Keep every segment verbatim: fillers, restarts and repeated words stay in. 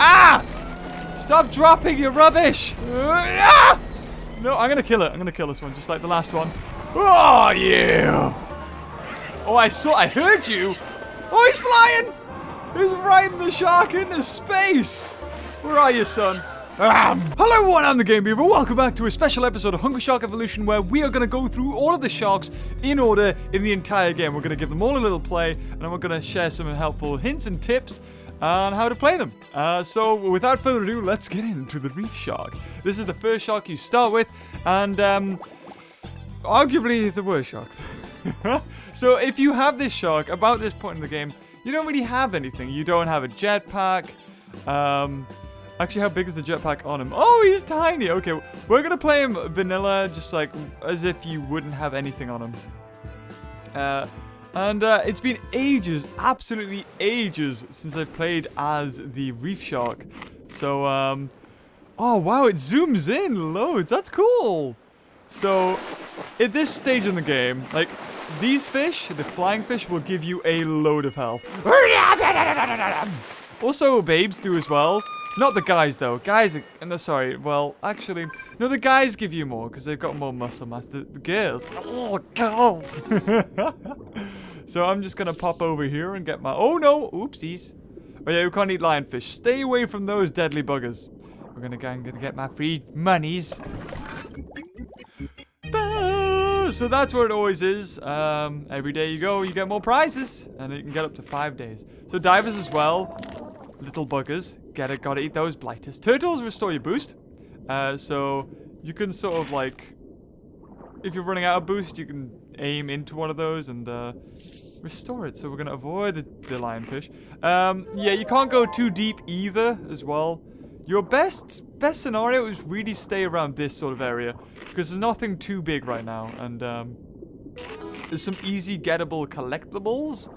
Ah! Stop dropping your rubbish! Ah! No, I'm gonna kill it. I'm gonna kill this one, just like the last one. Oh, you! Oh, I saw- I heard you! Oh, he's flying! He's riding the shark into space! Where are you, son? Um. Hello everyone, I'm the Game Beaver. Welcome back to a special episode of Hungry Shark Evolution where we are going to go through all of the sharks in order in the entire game. We're going to give them all a little play and then we're going to share some helpful hints and tips on how to play them. Uh, so without further ado, let's get into the Reef Shark. This is the first shark you start with and um, arguably the worst shark. So if you have this shark about this point in the game, you don't really have anything. You don't have a jetpack. Um... Actually, how big is the jetpack on him? Oh, he's tiny. Okay, we're going to play him vanilla, just like as if you wouldn't have anything on him. Uh, and uh, it's been ages, absolutely ages, since I've played as the Reef Shark. So, um, oh, wow, it zooms in loads. That's cool. So, at this stage in the game, like, these fish, the flying fish, will give you a load of health. Also, babes do as well. Not the guys, though. Guys are... No, sorry. Well, actually... No, the guys give you more, because they've got more muscle mass. The, the girls. Oh, girls! So I'm just going to pop over here and get my... Oh, no! Oopsies. Oh, yeah, you can't eat lionfish. Stay away from those deadly buggers. We're going to go and get my free monies. So that's what it always is. Um, every day you go, you get more prizes. And you can get up to five days. So divers as well. Little buggers. Get it, gotta eat those blighters. Turtles restore your boost. Uh, so you can sort of like, if you're running out of boost, you can aim into one of those and uh, restore it. So we're gonna avoid the, the lionfish. Um, yeah, you can't go too deep either as well. Your best best scenario is really stay around this sort of area because there's nothing too big right now. And um, there's some easy gettable collectibles.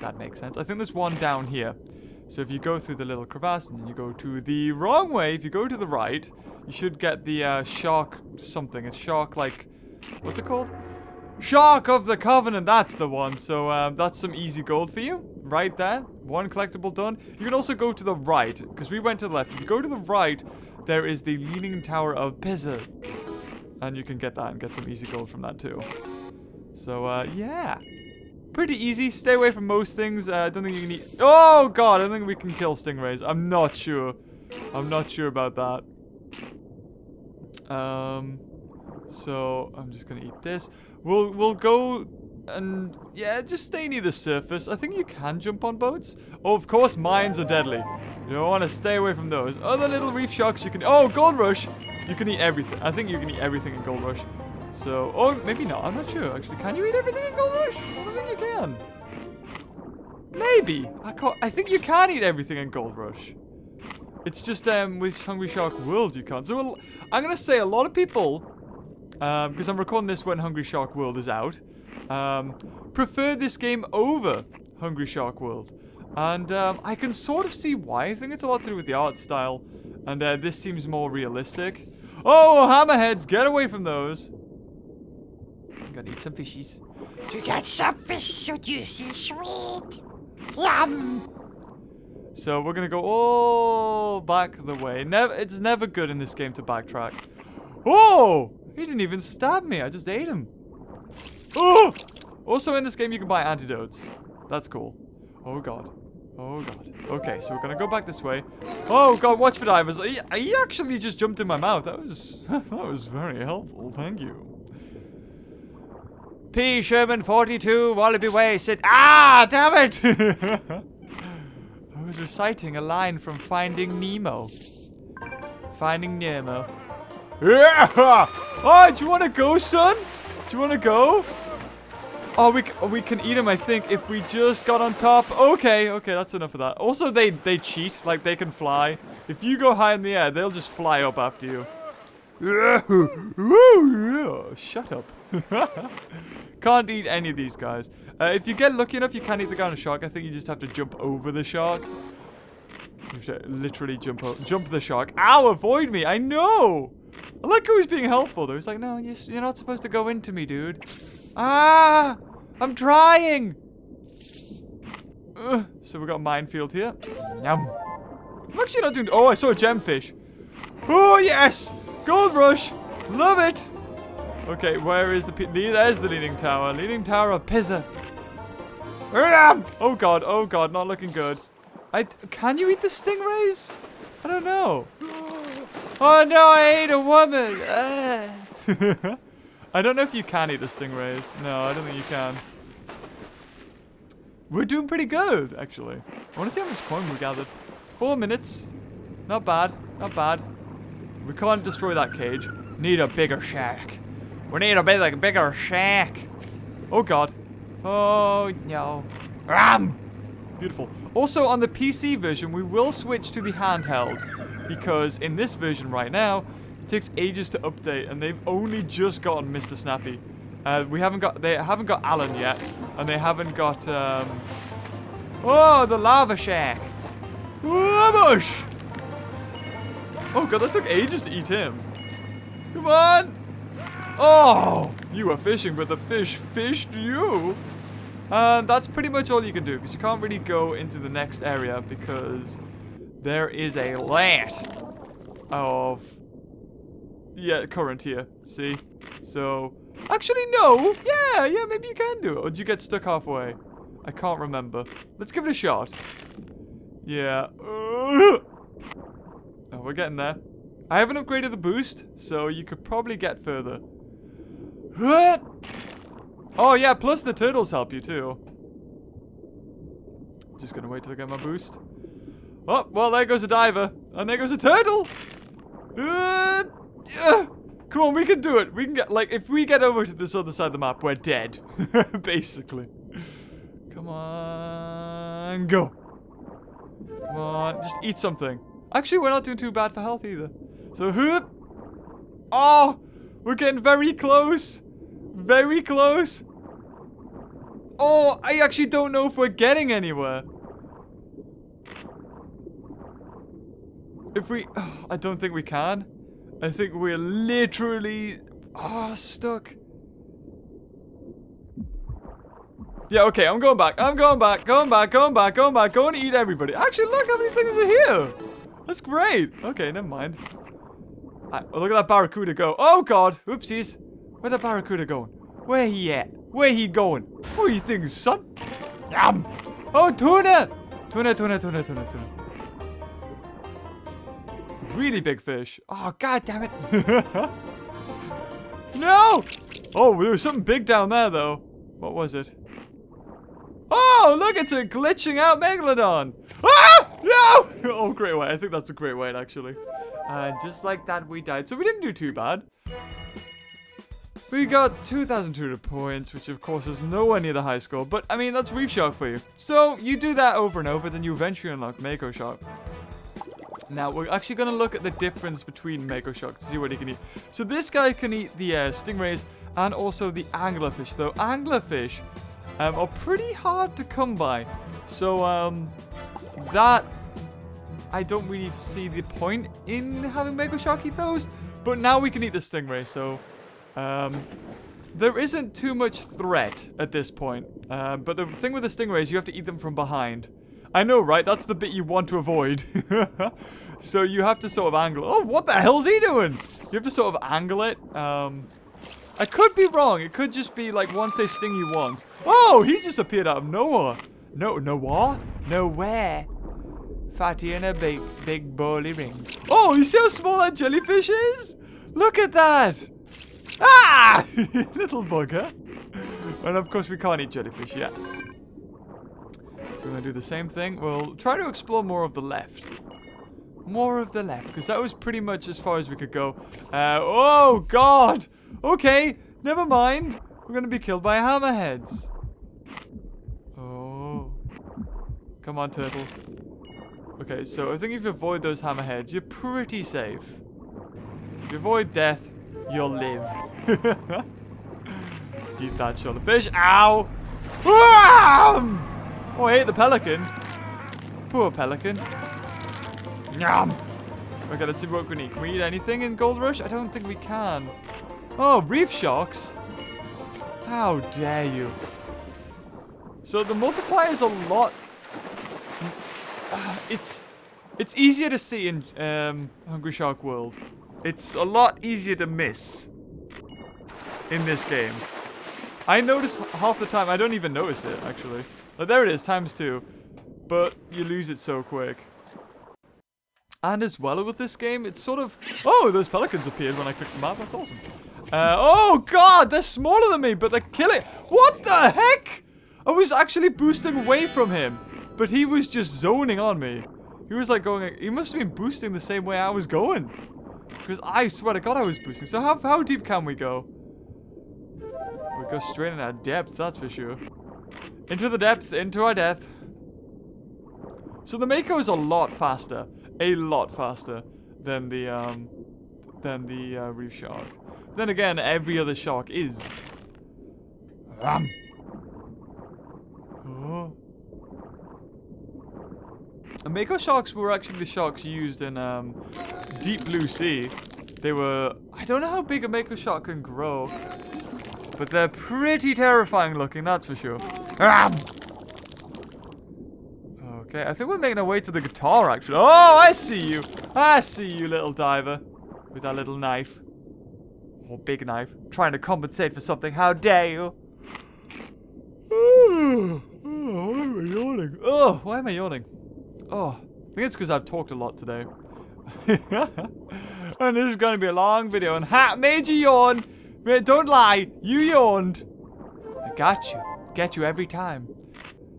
That makes sense. I think there's one down here. So if you go through the little crevasse and you go to the wrong way, if you go to the right, you should get the uh, shark something. It's shark like, what's it called? Shark of the Covenant, that's the one. So um, that's some easy gold for you. Right there, one collectible done. You can also go to the right, because we went to the left. If you go to the right, there is the Leaning Tower of Pisa. And you can get that and get some easy gold from that too. So uh, yeah. Pretty easy. Stay away from most things. I uh, don't think you can eat. Oh, God. I don't think we can kill stingrays. I'm not sure. I'm not sure about that. Um, so, I'm just going to eat this. We'll, we'll go and, yeah, just stay near the surface. I think you can jump on boats. Oh, of course, mines are deadly. You don't want to stay away from those. Other little reef sharks you can... Oh, Gold Rush. You can eat everything. I think you can eat everything in Gold Rush. So, or maybe not, I'm not sure, actually. Can you eat everything in Gold Rush? I don't think you can. Maybe. I can't, I think you can eat everything in Gold Rush. It's just um, with Hungry Shark World you can't. So we'll, I'm going to say a lot of people, um, because I'm recording this when Hungry Shark World is out, um, prefer this game over Hungry Shark World. And um, I can sort of see why. I think it's a lot to do with the art style. And uh, this seems more realistic. Oh, hammerheads, get away from those. Gonna eat some fishies. You got some fish, don't you see? Sweet! Yum! So we're gonna go all back the way. Never, it's never good in this game to backtrack. Oh! He didn't even stab me, I just ate him. Oh! Also in this game you can buy antidotes. That's cool. Oh god. Oh god. Okay, so we're gonna go back this way. Oh god, watch for divers. He, he actually just jumped in my mouth. That was, that was very helpful, thank you. P. Sherman forty-two, Wallaby Way, said, ah, damn it! I was reciting a line from Finding Nemo. Finding Nemo. Oh, do you want to go, son? Do you want to go? Oh, we, we can eat him, I think, if we just got on top. Okay, okay, that's enough of that. Also, they, they cheat. Like, they can fly. If you go high in the air, they'll just fly up after you. Shut up. Can't eat any of these guys. Uh, if you get lucky enough, you can eat the guy on a shark. I think you just have to jump over the shark. You have to literally jump up, jump the shark. Ow, avoid me. I know. I like how he's being helpful, though. He's like, no, you're, you're not supposed to go into me, dude. Ah, I'm trying. Uh, so we got a minefield here. Yum. I'm actually not doing. Oh, I saw a gemfish. Oh yes, gold rush, love it. Okay, where is the? Pe There's the leaning tower. Leaning tower of Pisa. Oh god, oh god, not looking good. I can you eat the stingrays? I don't know. Oh no, I ate a woman. Uh. I don't know if you can eat the stingrays. No, I don't think you can. We're doing pretty good, actually. I want to see how much coin we gathered. Four minutes. Not bad. Not bad. We can't destroy that cage. Need a bigger shark. We need a bit like bigger shark. Oh god. Oh no. Ram. Beautiful. Also, on the P C version, we will switch to the handheld, because in this version right now, it takes ages to update, and they've only just gotten Mister Snappy. Uh, we haven't got, they haven't got Alan yet, and they haven't got, um... oh, the lava shark! Whoosh! Oh god, that took ages to eat him. Come on! Oh! You were fishing, but the fish fished you! And that's pretty much all you can do, because you can't really go into the next area, because there is a lot of... yeah, current here, see? So... actually, no! Yeah, yeah, maybe you can do it. Or did you get stuck halfway? I can't remember. Let's give it a shot. Yeah. Oh, we're getting there. I haven't upgraded the boost, so you could probably get further. Oh, yeah, plus the turtles help you, too. Just gonna wait till I get my boost. Oh, well, there goes a diver. And there goes a turtle! Uh, uh. Come on, we can do it. We can get, like, if we get over to this other side of the map, we're dead. Basically. Come on, go. Come on, just eat something. Actually, we're not doing too bad for health either. So, whoop. Oh, we're getting very close. Very close. Oh, I actually don't know if we're getting anywhere. If we, oh, I don't think we can. I think we're literally ah oh, stuck. Yeah, okay, I'm going back. I'm going back. Going back. Going back. Going back. Going to eat everybody. Actually, look how many things are here. That's great. Okay, never mind. Right, oh, look at that barracuda go. Oh god, whoopsies. Where the barracuda going? Where he at? Where he going? What do you think, son? Yum. Oh, tuna. Tuna. Tuna. Tuna. Tuna. Tuna. Really big fish. Oh, god damn it. No! Oh, there was something big down there, though. What was it? Oh, look, it's a glitching out Megalodon. Ah! No! Oh, Great White. I think that's a Great White, actually. Uh, just like that, we died. So we didn't do too bad. We got two thousand two hundred points, which, of course, is nowhere near the high score. But, I mean, that's Reef Shark for you. So you do that over and over, then you eventually unlock Mako Shark. Now, we're actually going to look at the difference between Mako Shark to see what he can eat. So this guy can eat the uh, stingrays and also the anglerfish, though anglerfish um, are pretty hard to come by. So um, that, I don't really see the point in having Mako Shark eat those, but now we can eat the stingray, so um, there isn't too much threat at this point. Uh, but the thing with the stingrays, you have to eat them from behind. I know, right? That's the bit you want to avoid. So you have to sort of angle. Oh, what the hell's he doing? You have to sort of angle it. Um, I could be wrong. It could just be like once they sting you once. Oh, he just appeared out of nowhere. No, no what? Nowhere. Fatty in a big, big bowly ring. Oh, you see how small that jellyfish is? Look at that. Ah, little bugger. And of course, we can't eat jellyfish yet. So we're going to do the same thing. We'll try to explore more of the left. More of the left. Because that was pretty much as far as we could go. Uh, oh, God. Okay. Never mind. We're going to be killed by hammerheads. Oh. Come on, turtle. Okay, so I think if you avoid those hammerheads, you're pretty safe. If you avoid death, you'll live. Eat that shot of fish. Ow. Wham! Oh, I ate the pelican. Poor pelican. Yum. Okay, let's see what we need. Can we eat anything in Gold Rush? I don't think we can. Oh, reef sharks. How dare you. So the multiplier is a lot. It's It's easier to see in um, Hungry Shark World. It's a lot easier to miss in this game. I notice half the time, I don't even notice it, actually. Oh, there it is, times two. But you lose it so quick. And as well with this game, it's sort of... Oh, those pelicans appeared when I clicked the map. That's awesome. Uh, oh, God, they're smaller than me, but they're killing... What the heck? I was actually boosting away from him, but he was just zoning on me. He was like going... He must have been boosting the same way I was going. Because I swear to God I was boosting. So how, how deep can we go? We go straight in our depths, that's for sure. Into the depths, into our death. So the Mako is a lot faster, a lot faster than the um, than the uh, reef shark. Then again, every other shark is. Um. Oh. And Mako sharks were actually the sharks used in um, Deep Blue Sea. They were. I don't know how big a Mako shark can grow. But they're pretty terrifying looking, that's for sure. Okay, I think we're making our way to the guitar, actually. Oh, I see you. I see you, little diver. With that little knife. Or big knife. Trying to compensate for something. How dare you? Oh, why am I yawning? Oh, why am I yawning? Oh, I think it's because I've talked a lot today. And this is going to be a long video. And ha, made you yawn. Mate, don't lie. You yawned. I got you. Get you every time.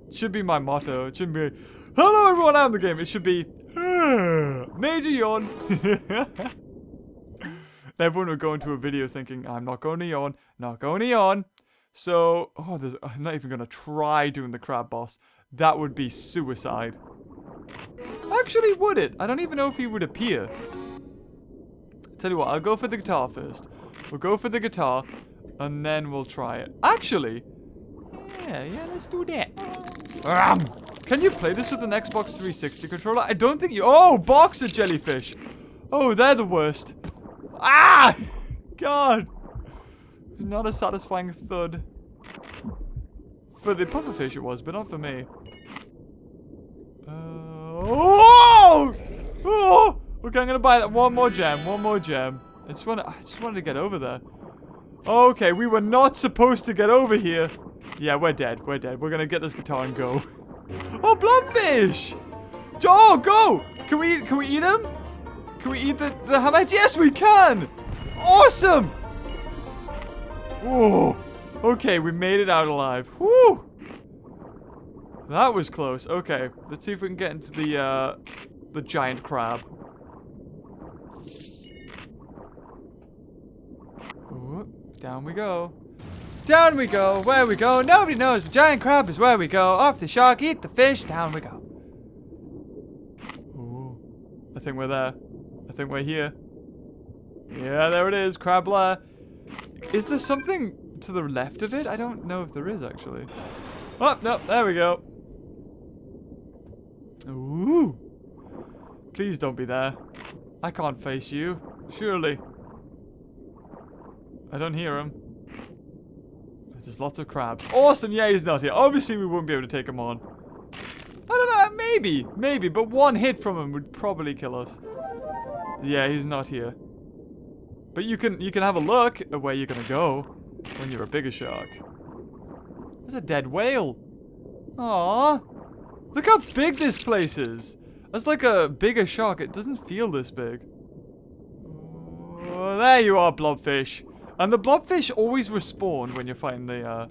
It should be my motto. It shouldn't be, hello everyone, I'm the game. It should be, major yawn. Everyone would go into a video thinking, I'm not going to yawn. Not going to yawn. So, oh, there's, I'm not even going to try doing the crab boss. That would be suicide. Actually, would it? I don't even know if he would appear. Tell you what, I'll go for the guitar first. We'll go for the guitar, and then we'll try it. Actually, yeah, yeah, let's do that. Um, can you play this with an Xbox three sixty controller? I don't think you... Oh, boxer jellyfish. Oh, they're the worst. Ah! God. It was not a satisfying thud. For the pufferfish it was, but not for me. Uh, oh! Oh! Okay, I'm going to buy that. One more gem, one more gem. I just, wanted, I just wanted to get over there. Okay, we were not supposed to get over here. Yeah, we're dead. We're dead. We're going to get this guitar and go. Oh, blobfish! Oh, go! Can we, can we eat him? Can we eat the, the hammerhead? Yes, we can! Awesome! Whoa. Okay, we made it out alive. Whew! That was close. Okay, let's see if we can get into the, uh, the giant crab. Down we go. Down we go. Where we go? Nobody knows. But giant crab is where we go. Off the shark. Eat the fish. Down we go. Ooh. I think we're there. I think we're here. Yeah, there it is. Crab lair. Is there something to the left of it? I don't know if there is, actually. Oh, no. There we go. Ooh. Please don't be there. I can't face you. Surely. I don't hear him. There's lots of crabs. Awesome, yeah, he's not here. Obviously, we wouldn't be able to take him on. I don't know, maybe. Maybe, but one hit from him would probably kill us. Yeah, he's not here. But you can you can have a look at where you're going to go when you're a bigger shark. There's a dead whale. Aww. Look how big this place is. That's like a bigger shark. It doesn't feel this big. Oh, there you are, blobfish. And the blobfish always respawn when you're fighting the, uh,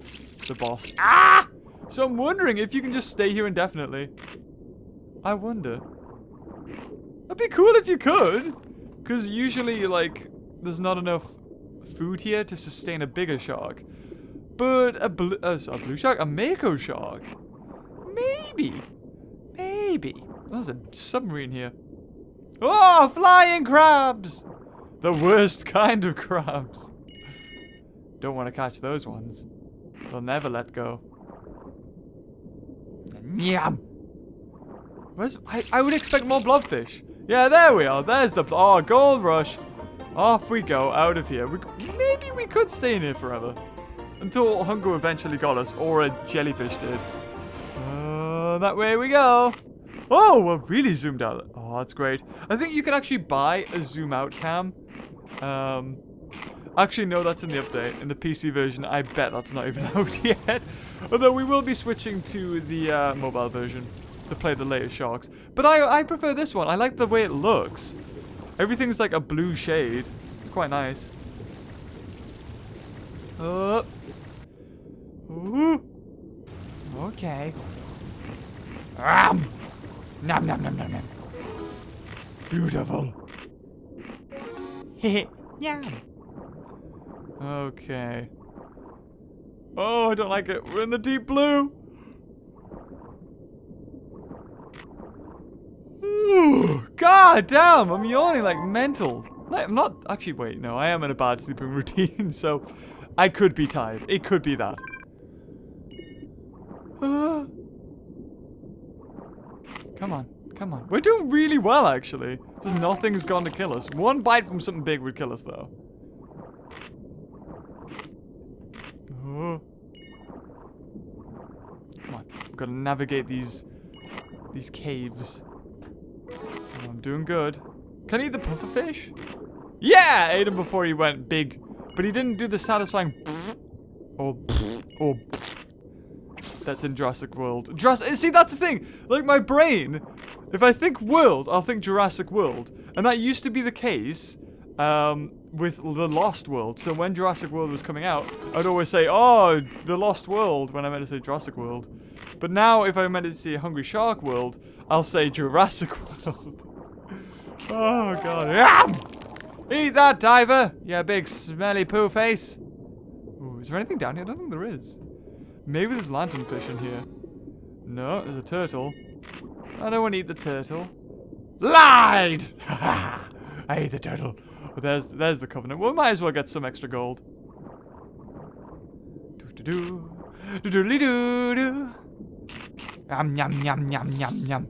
the boss. Ah! So I'm wondering if you can just stay here indefinitely. I wonder. That'd be cool if you could. Because usually, like, there's not enough food here to sustain a bigger shark. But a, bl uh, a blue shark? A Mako shark? Maybe. Maybe. There's a submarine here. Oh, flying crabs! The worst kind of crabs. Don't want to catch those ones. They'll never let go. Yum. Where's... I, I would expect more blobfish. Yeah, there we are. There's the... Oh, gold rush. Off we go. Out of here. We, maybe we could stay in here forever. Until hunger eventually got us. Or a jellyfish did. Uh, that way we go. Oh, we're really zoomed out. Oh, that's great. I think you can actually buy a zoom out cam. Um, actually, no, that's in the update. In the P C version, I bet that's not even out yet. Although we will be switching to the uh, mobile version to play the later sharks. But I, I prefer this one. I like the way it looks. Everything's like a blue shade. It's quite nice. Uh, ooh. Okay. Um, nom nom nom nom nom. Beautiful. Hehe. Yeah. Okay. Oh, I don't like it. We're in the deep blue. Ooh, god damn, I'm yawning like mental. I'm not actually. Wait, no, I am in a bad sleeping routine, so I could be tired. It could be that. Uh, come on, come on. We're doing really well, actually. Just nothing's gone to kill us. One bite from something big would kill us, though. Oh. Come on, we've got to navigate these these caves. Oh, I'm doing good. Can I eat the pufferfish? Yeah, I ate him before he went big, but he didn't do the satisfying or or. That's in Jurassic World. Jurassic, see, that's the thing. Like, my brain, if I think world, I'll think Jurassic World. And that used to be the case um, with The Lost World. So when Jurassic World was coming out, I'd always say, oh, The Lost World, when I meant to say Jurassic World. But now, if I meant to say Hungry Shark World, I'll say Jurassic World. Oh, God. Yum! Eat that, diver, you big smelly poo face. Ooh, is there anything down here? I don't think there is. Maybe there's lanternfish in here. No, there's a turtle. I don't want to eat the turtle. Lied! I ate the turtle. Oh, there's there's the covenant. We might as well get some extra gold. Do do do do do do do. Yum yum yum yum yum yum.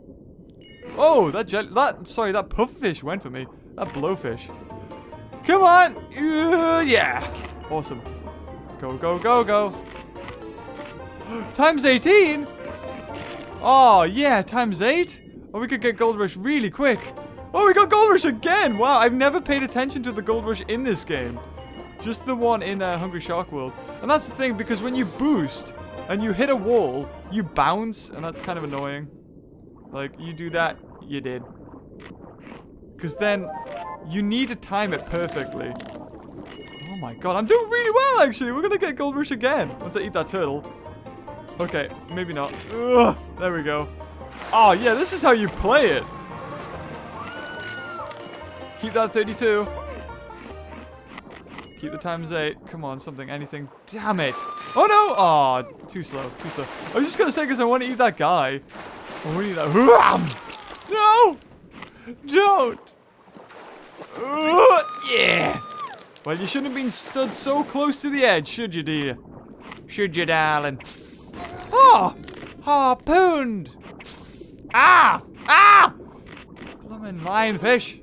Oh, that jelly, that sorry, that pufferfish went for me. That blowfish. Come on! Uh, yeah. Awesome. Go go go go. Times eighteen? Oh, yeah, times eight? Oh, we could get Gold Rush really quick. Oh, we got Gold Rush again! Wow, I've never paid attention to the Gold Rush in this game. Just the one in uh, Hungry Shark World. And that's the thing, because when you boost and you hit a wall, you bounce, and that's kind of annoying. Like, you do that, you did. Because then you need to time it perfectly. Oh my god, I'm doing really well, actually. We're going to get Gold Rush again once I eat that turtle. Okay, maybe not. Ugh, there we go. Oh, yeah, this is how you play it. Keep that thirty-two. Keep the times eight. Come on, something, anything. Damn it. Oh, no. Oh, too slow, too slow. I was just going to say because I want to eat that guy. I want to eat that. No. Don't. Ugh, yeah. Well, you shouldn't have been stood so close to the edge, should you, dear? Should you, darling? Oh! Harpooned! Ah! Ah! Bloomin' lionfish!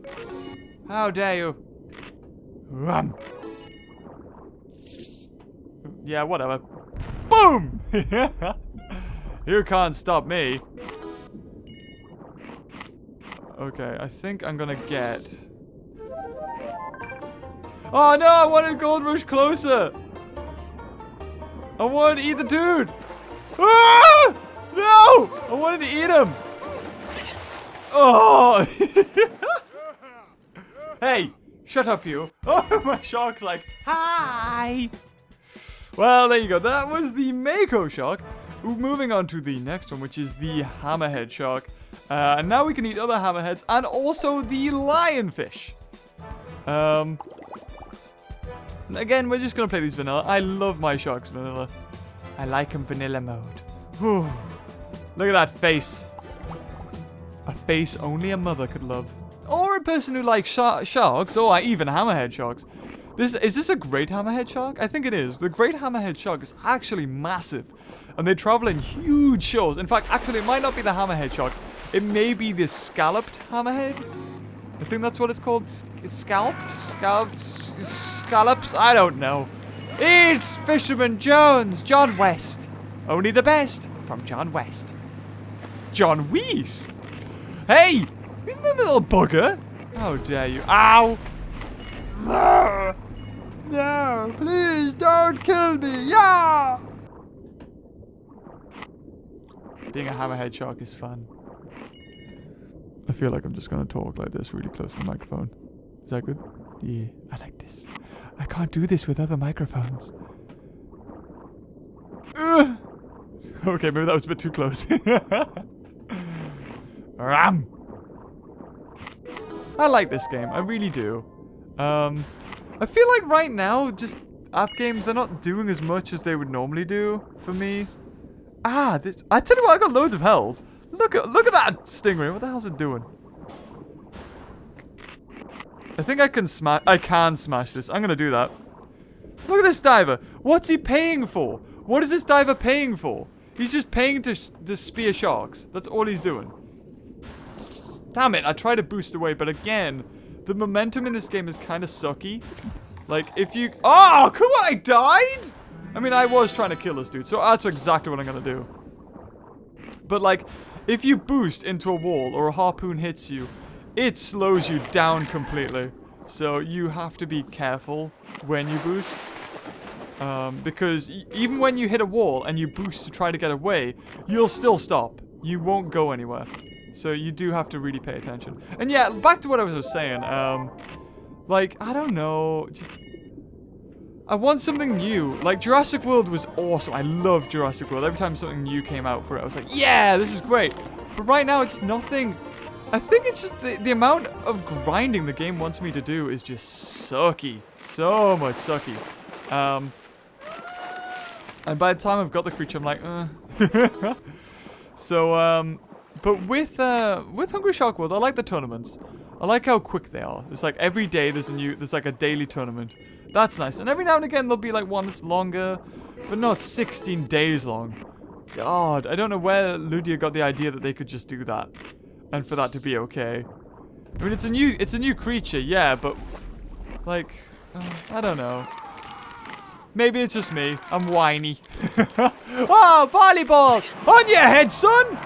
How dare you! Run! Yeah, whatever. Boom! You can't stop me. Okay, I think I'm gonna get... Oh no! I wanted Gold Rush closer! I wanted to eat the dude! Ah! No! I wanted to eat him! Oh! Hey! Shut up, you! Oh, my shark's like, hi! Well, there you go. That was the Mako shark. Ooh, moving on to the next one, which is the Hammerhead shark. Uh, and now we can eat other hammerheads and also the lionfish. Um, again, we're just going to play these vanilla. I love my sharks vanilla. I like him vanilla mode. Whew. Look at that face. A face only a mother could love. Or a person who likes shar sharks, or even hammerhead sharks. This Is this a great hammerhead shark? I think it is. The great hammerhead shark is actually massive. And they travel in huge shoals. In fact, actually, it might not be the hammerhead shark. It may be the scalloped hammerhead. I think that's what it's called. Sc scalped? Scalped? Scallops? I don't know. Eat, Fisherman Jones, John West. Only the best from John West. John Weast. Hey! You little bugger! How dare you? Ow! No! No! Please don't kill me! Yeah! Being a hammerhead shark is fun. I feel like I'm just gonna talk like this really close to the microphone. Is that good? Yeah, I like this. I can't do this with other microphones. Ugh. Okay, maybe that was a bit too close. Ram. I like this game, I really do. Um, I feel like right now, just app games, they're not doing as much as they would normally do for me. Ah, this, I tell you what, I got loads of health. Look at look at that stingray. What the hell's it doing? I think I can smash. I can smash this. I'm gonna do that. Look at this diver. What's he paying for? What is this diver paying for? He's just paying to, sh to spear sharks. That's all he's doing. Damn it! I tried to boost away, but again, the momentum in this game is kind of sucky. Like if you. Oh, come on! I died. I mean, I was trying to kill this dude, so that's exactly what I'm gonna do. But like, if you boost into a wall or a harpoon hits you, it slows you down completely. So you have to be careful when you boost. Um, because e even when you hit a wall and you boost to try to get away, you'll still stop. You won't go anywhere. So you do have to really pay attention. And yeah, back to what I was saying. Um, like, I don't know. Just, I want something new. Like, Jurassic World was awesome. I love Jurassic World. Every time something new came out for it, I was like, yeah, this is great. But right now, it's nothing. I think it's just the, the amount of grinding the game wants me to do is just sucky. So much sucky. Um, and by the time I've got the creature, I'm like, uh. So, um, but with, uh, with Hungry Shark World, I like the tournaments. I like how quick they are. It's like every day there's a new, there's like a daily tournament. That's nice. And every now and again, there'll be like one that's longer, but not sixteen days long. God, I don't know where Ludia got the idea that they could just do that and for that to be okay. I mean, it's a new, it's a new creature, yeah, but like, uh, I don't know. Maybe it's just me. I'm whiny. Oh, volleyball! On your head, son!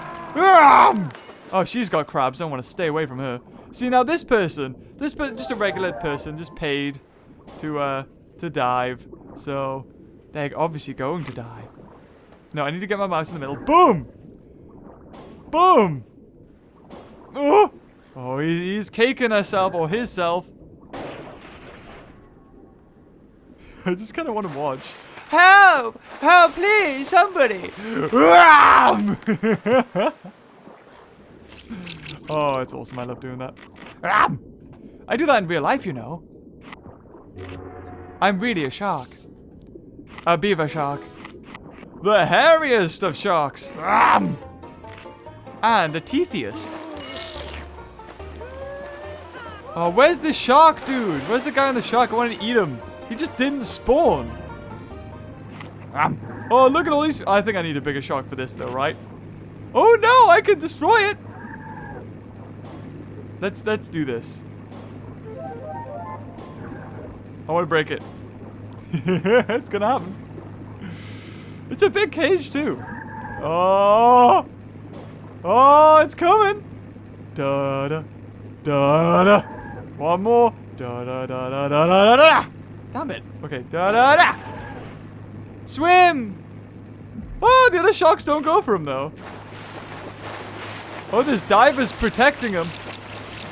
Oh, she's got crabs. I want to stay away from her. See, now this person, this person, just a regular person, just paid to, uh, to dive. So, they're obviously going to die. No, I need to get my mouse in the middle. Boom! Boom! Oh, oh he's caking herself or hisself. I just kind of want to watch. Help! Help, please, somebody! Oh, it's awesome. I love doing that. I do that in real life, you know. I'm really a shark. A beaver shark. The hairiest of sharks. And the teethiest. Oh, where's the shark, dude? Where's the guy on the shark? I want to eat him. He just didn't spawn. Oh, look at all these. I think I need a bigger shark for this, though, right? Oh, no, I can destroy it. Let's, let's do this. I want to break it. It's going to happen. It's a big cage, too. Oh. Oh, it's coming. Da-da. Da-da. One more. Da-da-da-da-da-da-da. Damn it. Okay. Da-da-da. Swim. Oh, the other sharks don't go for him, though. Oh, this diver's protecting him.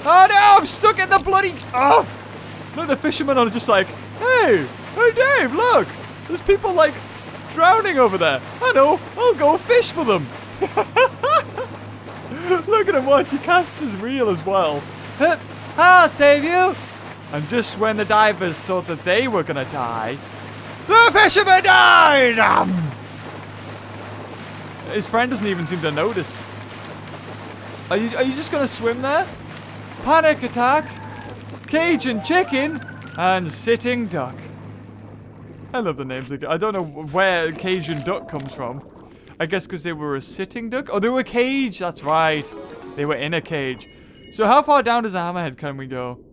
Oh, no. I'm stuck in the bloody... Oh. Look, the fishermen are just like, hey. Hey, Dave, look. There's people, like, drowning over there. I know. I'll go fish for them. Look at him. Watch. He casts his reel as well. I'll save you. And just when the divers thought that they were gonna die, the fisherman died! Um, his friend doesn't even seem to notice. Are you, are you just gonna swim there? Panic attack, Cajun chicken, and sitting duck. I love the names again. I don't know where Cajun duck comes from. I guess because they were a sitting duck? Oh, they were a cage, that's right. They were in a cage. So how far down does a hammerhead can we go?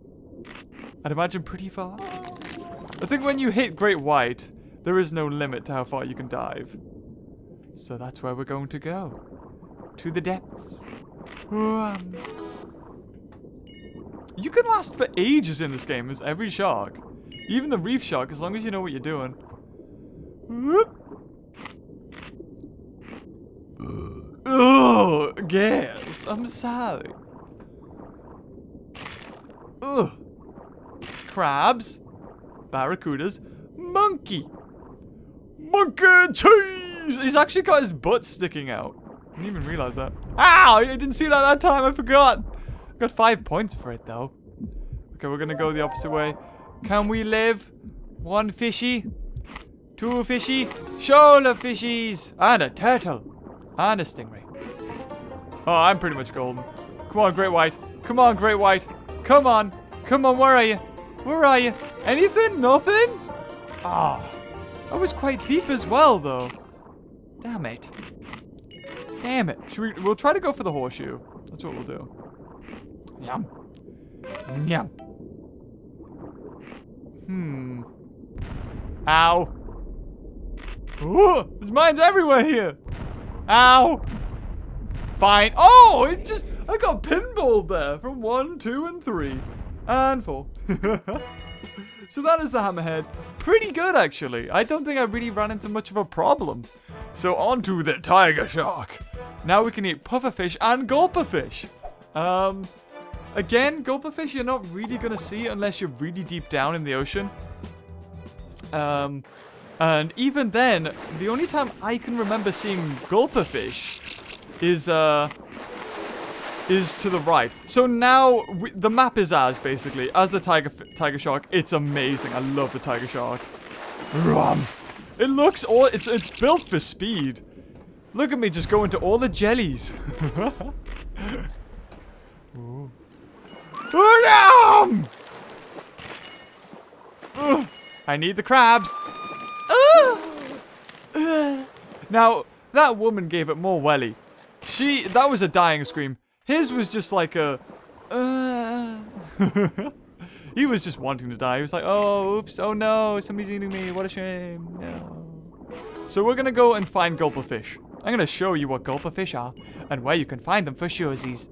I'd imagine pretty far. I think when you hit Great White, there is no limit to how far you can dive. So that's where we're going to go. To the depths. Ooh, um. You can last for ages in this game as every shark. Even the reef shark, as long as you know what you're doing. Whoop. Oh, gas. I'm sorry. Ugh. Crabs. Barracudas. Monkey. Monkey cheese! He's actually got his butt sticking out. I didn't even realize that. Ow! I didn't see that that time. I forgot. I got five points for it, though. Okay, we're going to go the opposite way. Can we live? One fishy. Two fishy. Shoal of fishies. And a turtle. And a stingray. Oh, I'm pretty much golden. Come on, Great White. Come on, Great White. Come on. Come on, where are you? Where are you? Anything? Nothing? Ah. Oh, I was quite deep as well, though. Damn it. Damn it. Should we, we'll try to go for the horseshoe. That's what we'll do. Yum. Yum. Hmm. Ow. Ooh, there's mines everywhere here. Ow. Fine. Oh, it just, I got pinballed there from one, two, and three. And four. So that is the Hammerhead. Pretty good, actually. I don't think I really ran into much of a problem. So on to the Tiger Shark. Now we can eat pufferfish and gulperfish. Um, again, gulperfish you're not really going to see unless you're really deep down in the ocean. Um, and even then, the only time I can remember seeing gulperfish is, uh, is to the right. So now, we, the map is as, basically, as the tiger, tiger shark. It's amazing. I love the tiger shark. Rum. It looks all, it's, it's built for speed. Look at me just going to all the jellies. Ooh. Ooh, no! I need the crabs. Now, that woman gave it more welly. She, that was a dying scream. His was just like a, uh. He was just wanting to die. He was like, oh, oops, oh no, somebody's eating me. What a shame. No. So we're going to go and find gulperfish. I'm going to show you what gulperfish are and where you can find them for surezies.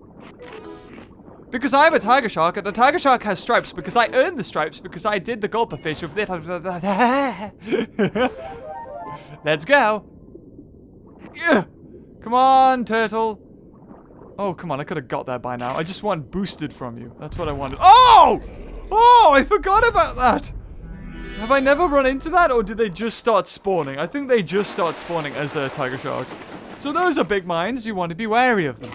Because I'm a tiger shark, and the tiger shark has stripes because I earned the stripes because I did the gulperfish of that. Let's go. Yeah. Come on, turtle. Oh, come on. I could have got that by now. I just want boosted from you. That's what I wanted. Oh! Oh, I forgot about that. Have I never run into that, or did they just start spawning? I think they just start spawning as a tiger shark. So those are big mines. You want to be wary of them.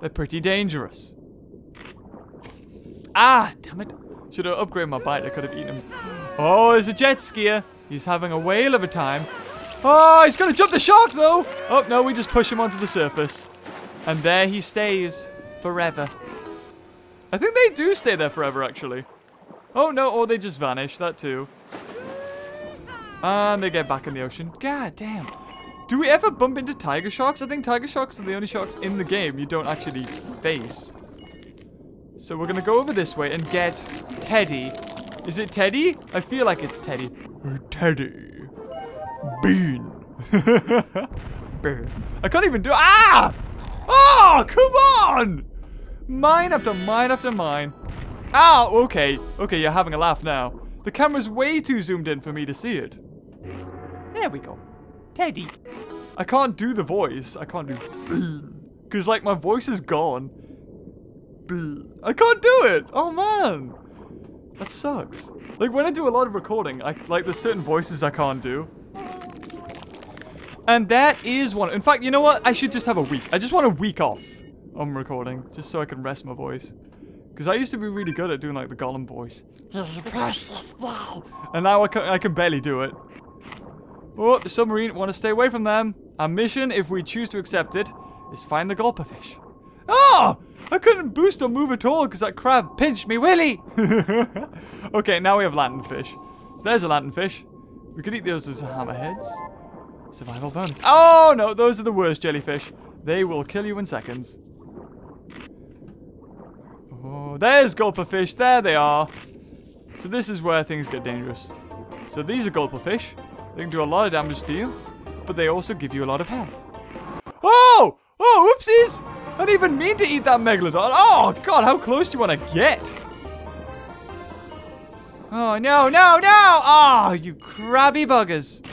They're pretty dangerous. Ah, damn it. Should have upgraded my bite. I could have eaten him. Oh, there's a jet skier. He's having a whale of a time. Oh, he's going to jump the shark, though. Oh, no, we just push him onto the surface. And there he stays forever. I think they do stay there forever, actually. Oh, no, or they just vanish. That, too. And they get back in the ocean. God damn. Do we ever bump into tiger sharks? I think tiger sharks are the only sharks in the game you don't actually face. So we're going to go over this way and get Teddy. Is it Teddy? I feel like it's Teddy. Teddy. Bean. Bean. I can't even do... Ah! Oh, come on! Mine after mine after mine. Ow, okay. Okay, you're having a laugh now. The camera's way too zoomed in for me to see it. There we go. Teddy. I can't do the voice. I can't do Bean. Because, like, my voice is gone. Bean. I can't do it. Oh, man. That sucks. Like, when I do a lot of recording, I, like, there's certain voices I can't do. And that is one. In fact, you know what? I should just have a week. I just want a week off on recording, just so I can rest my voice. Because I used to be really good at doing, like, the Gollum voice. And now I can, I can barely do it. Oh, the submarine. Want to stay away from them. Our mission, if we choose to accept it, is find the gulperfish. Oh! I couldn't boost or move at all because that crab pinched me willy. Okay, now we have lanternfish. So there's a lanternfish. We could eat those as hammerheads. Survival bonus. Oh, no, those are the worst jellyfish. They will kill you in seconds. Oh, there's gulperfish. There they are. So this is where things get dangerous. So these are gulperfish. They can do a lot of damage to you, but they also give you a lot of health. Oh! Oh, whoopsies! I didn't even mean to eat that Megalodon. Oh, God, how close do you want to get? Oh, no, no, no! Oh, you crabby buggers.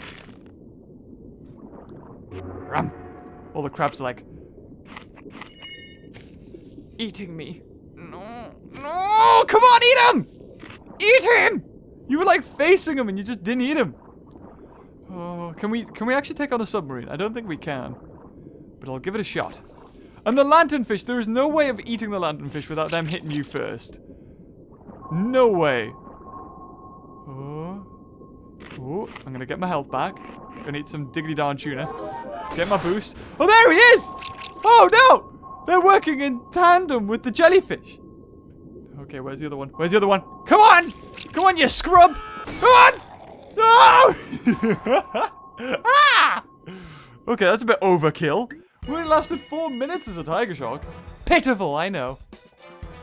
All the crabs are like, eating me. No, no, come on, eat him! Eat him! You were like facing him and you just didn't eat him. Oh, can we, can we actually take on a submarine? I don't think we can, but I'll give it a shot. And the lanternfish, there is no way of eating the lanternfish without them hitting you first. No way. Oh, oh, I'm gonna get my health back. Gonna eat some diggity darn tuna. Get my boost. Oh, there he is! Oh, no! They're working in tandem with the jellyfish. Okay, where's the other one? Where's the other one? Come on! Come on, you scrub! Come on! No! Ah! Okay, that's a bit overkill. We only lasted four minutes as a tiger shark. Pitiful, I know.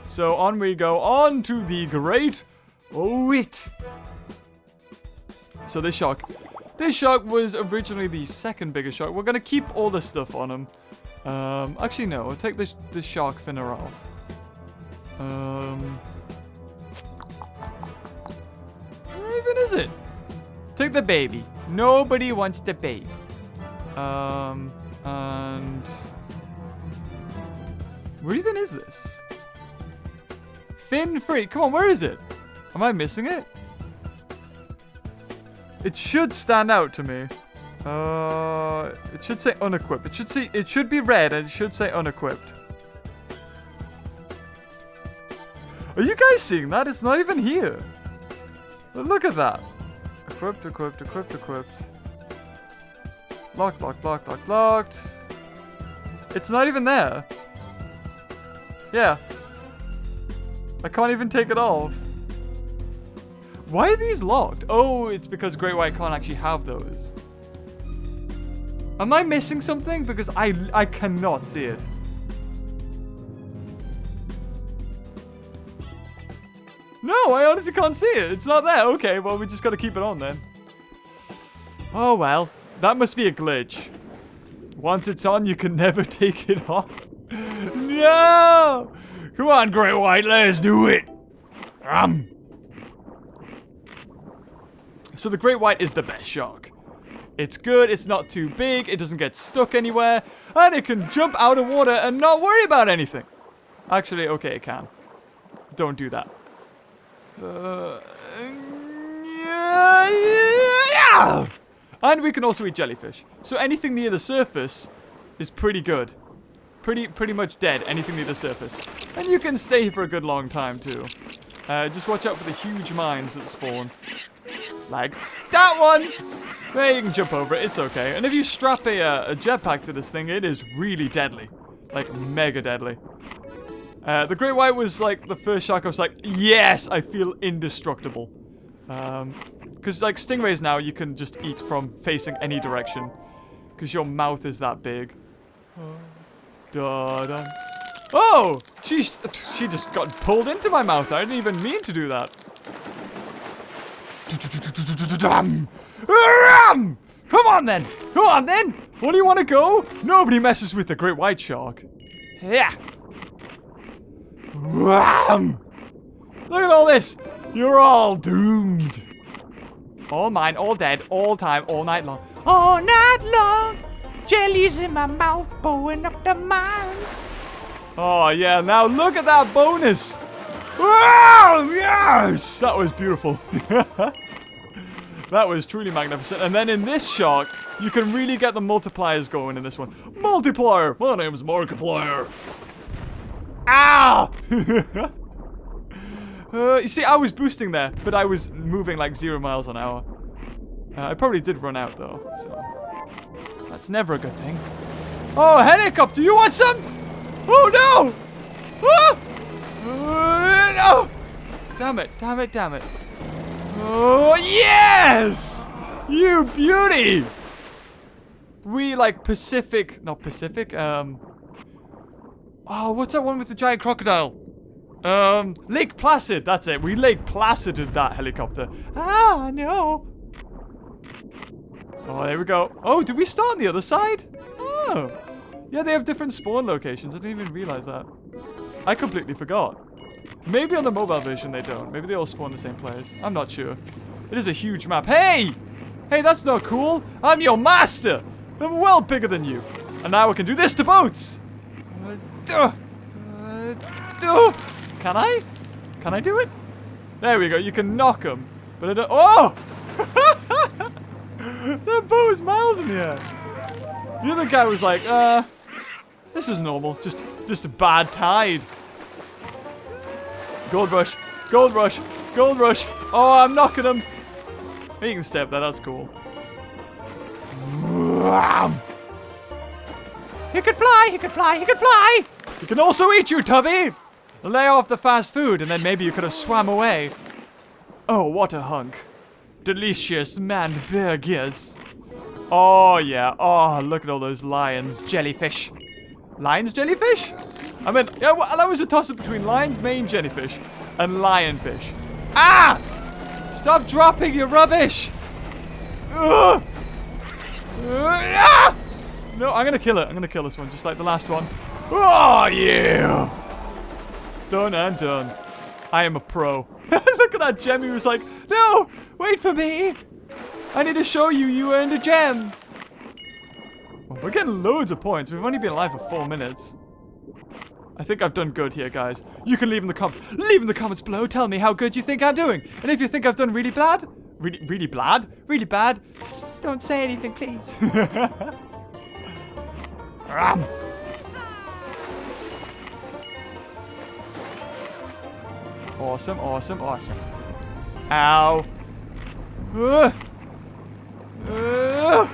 So on we go, on to the Great White. So this shark... This shark was originally the second biggest shark. We're gonna keep all this stuff on him. Um, actually, no. I'll take this this shark finner off. Um, where even is it? Take the baby. Nobody wants the baby. Um, and where even is this? Fin free. Come on, where is it? Am I missing it? It should stand out to me. Uh, it should say unequipped. It should say, it should be red and it should say unequipped. Are you guys seeing that? It's not even here. But look at that. Equipped, equipped, equipped, equipped. Locked, locked, locked, locked, locked. It's not even there. Yeah. I can't even take it off. Why are these locked? Oh, it's because Great White can't actually have those. Am I missing something? Because I, I cannot see it. No, I honestly can't see it. It's not there. Okay, well, we just got to keep it on then. Oh, well. That must be a glitch. Once it's on, you can never take it off. No! Come on, Great White. Let's do it. Um. So the Great White is the best shark. It's good, it's not too big, it doesn't get stuck anywhere, and it can jump out of water and not worry about anything. Actually, okay, it can. Don't do that. Uh, yeah, yeah, yeah. And we can also eat jellyfish. So anything near the surface is pretty good. Pretty, pretty much dead, anything near the surface. And you can stay for a good long time too. Uh, just watch out for the huge mines that spawn. Lag. That one! There, you can jump over it, it's okay. And if you strap a, uh, a jetpack to this thing, it is really deadly. Like, mega deadly. Uh, the Great White was like, the first shark I was like, yes, I feel indestructible. Um, because like stingrays now, you can just eat from facing any direction. Because your mouth is that big. Oh, da -da. Oh! She, she just got pulled into my mouth. I didn't even mean to do that. Come on then! Come on then! What do you want to go? Nobody messes with the Great White Shark. Yeah! Look at all this! You're all doomed! All mine, all dead, all time, all night long. All night long! Jellies in my mouth, blowing up the mines. Oh yeah, now look at that bonus! Oh, yes! That was beautiful. That was truly magnificent. And then in this shark, you can really get the multipliers going in this one. Multiplier! My name's Markiplier. Ow! uh, you see, I was boosting there, but I was moving like zero miles an hour. Uh, I probably did run out, though, so... That's never a good thing. Oh, helicopter! You want some? Oh, no! Ah! Uh, no! Damn it, damn it, damn it. Oh, yes! You beauty! We like Pacific, not Pacific, um... Oh, what's that one with the giant crocodile? Um, Lake Placid, that's it. We Lake Placided that helicopter. Ah, no. Oh, there we go. Oh, did we start on the other side? Oh. Yeah, they have different spawn locations. I didn't even realize that. I completely forgot. Maybe on the mobile version they don't. Maybe they all spawn in the same place. I'm not sure. It is a huge map. Hey! Hey, that's not cool. I'm your master. I'm well bigger than you. And now I can do this to boats. Uh, duh. Uh, duh. Can I? Can I do it? There we go. You can knock them. But I don't... Oh! That boat was miles in the air. The other guy was like, uh... this is normal. Just, just a bad tide. Gold rush. Gold rush. Gold rush. Oh, I'm knocking him. He can step there. That's cool. He can fly. He can fly. He can fly. He can also eat you, Tubby. Lay off the fast food and then maybe you could have swam away. Oh, what a hunk. Delicious man burgers. Oh, yeah. Oh, look at all those lions. Jellyfish. Lions jellyfish? I mean, yeah, well, that was a toss-up between lion's mane jellyfish and lionfish. Ah! Stop dropping your rubbish! Ugh. Ah! No, I'm gonna kill it. I'm gonna kill this one, just like the last one. Oh, yeah! Done and done. I am a pro. Look at that gem. He was like, no! Wait for me! I need to show you you earned a gem! Well, we're getting loads of points. We've only been alive for four minutes. I think I've done good here, guys. You can leave in the comments. Leave in the comments below. Tell me how good you think I'm doing. And if you think I've done really bad, really, really bad, really bad, don't say anything, please. Awesome, awesome, awesome. Ow. Uh, uh,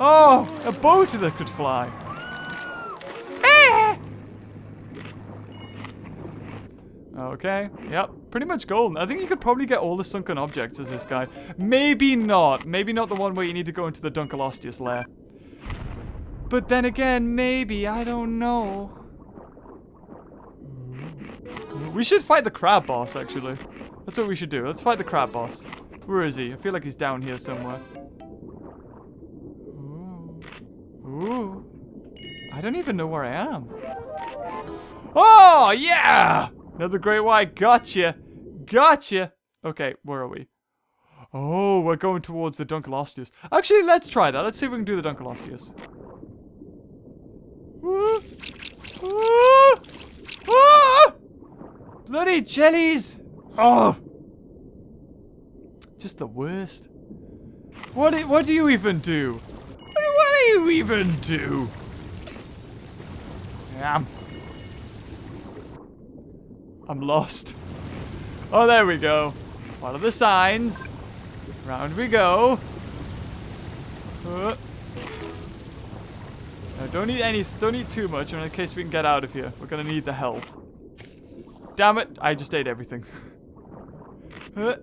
oh, a boat that could fly. Okay, yep, pretty much golden. I think you could probably get all the sunken objects as this guy. Maybe not. Maybe not the one where you need to go into the Dunkleosteus lair. But then again, maybe. I don't know. We should fight the crab boss, actually. That's what we should do. Let's fight the crab boss. Where is he? I feel like he's down here somewhere. Ooh. Ooh. I don't even know where I am. Oh, yeah! Another Great White, gotcha, gotcha. Okay, where are we? Oh, we're going towards the Dunkleosteus. Actually, let's try that. Let's see if we can do the Dunkleosteus. Ooh, ooh, ooh! Bloody jellies! Oh, just the worst. What? Do, what do you even do? What, what do you even do? Yeah. I'm lost. Oh, there we go. Follow the signs. Round we go. Uh. No, don't eat any. Don't eat too much, in case we can get out of here. We're gonna need the health. Damn it! I just ate everything. uh.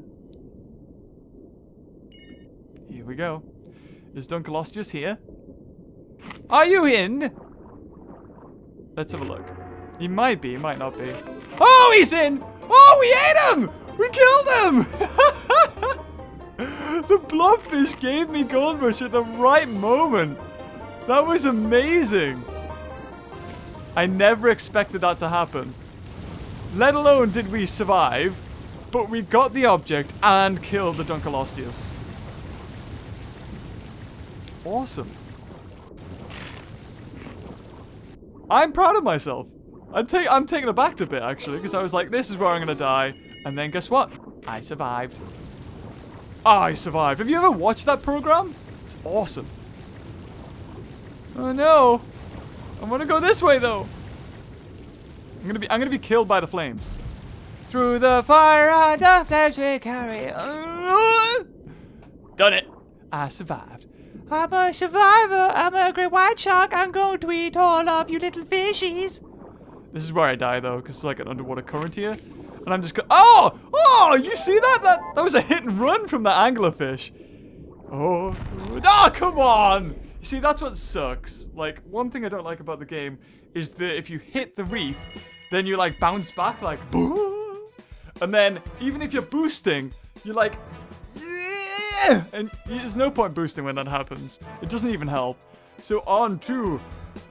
Here we go. Is Dunkleosteus here? Are you in? Let's have a look. He might be. He might not be. Oh, he's in! Oh, we ate him! We killed him! The blobfish gave me goldfish at the right moment. That was amazing. I never expected that to happen. Let alone did we survive, but we got the object and killed the Dunkleosteus. Awesome. I'm proud of myself. I'm, ta I'm taking it back a bit, actually, because I was like, this is where I'm going to die. And then guess what? I survived. I survived. Have you ever watched that program? It's awesome. Oh, no. I'm going to go this way, though. I'm going to be I'm gonna be killed by the flames. Through the fire and the flames we carry. Done it. I survived. I'm a survivor. I'm a great white shark. I'm going to eat all of you little fishies. This is where I die, though, because it's like an underwater current here. And I'm just going, oh! Oh! You see that? that? That was a hit and run from the anglerfish. Oh. Oh, come on! You see, that's what sucks. Like, one thing I don't like about the game is that if you hit the reef, then you, like, bounce back, like, boom! And then, even if you're boosting, you're like, yeah! And there's no point boosting when that happens. It doesn't even help. So, on to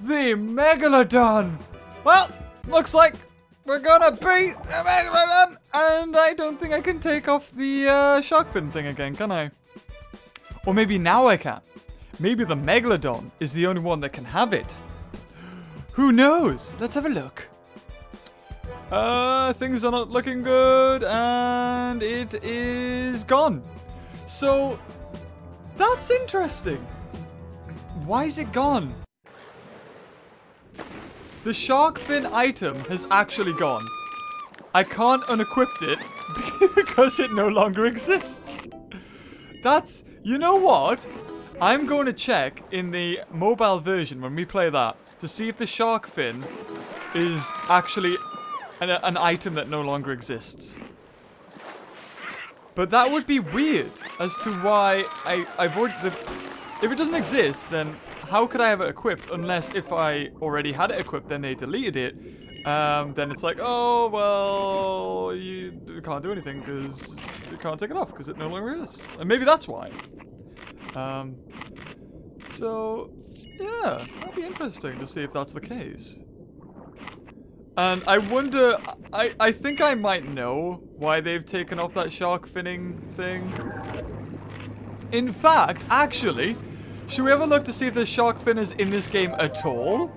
the Megalodon! Well, looks like We're gonna beat the Megalodon! And I don't think I can take off the uh, shark fin thing again, can I? Or maybe now I can. Maybe the Megalodon is the only one that can have it. Who knows? Let's have a look. Uh, things are not looking good, and it is gone. So, that's interesting. Why is it gone? The shark fin item has actually gone. I can't unequip it because it no longer exists. That's, you know what? I'm going to check in the mobile version when we play that to see if the shark fin is actually an, an item that no longer exists. But that would be weird as to why I, I've already, the, if it doesn't exist, then how could I have it equipped? Unless if I already had it equipped, then they deleted it. Um, then it's like, oh, well, you can't do anything because you can't take it off because it no longer is. And maybe that's why. Um, so, yeah, that'd be interesting to see if that's the case. And I wonder, I, I think I might know why they've taken off that shark finning thing. In fact, actually, should we ever look to see if the shark fin is in this game at all?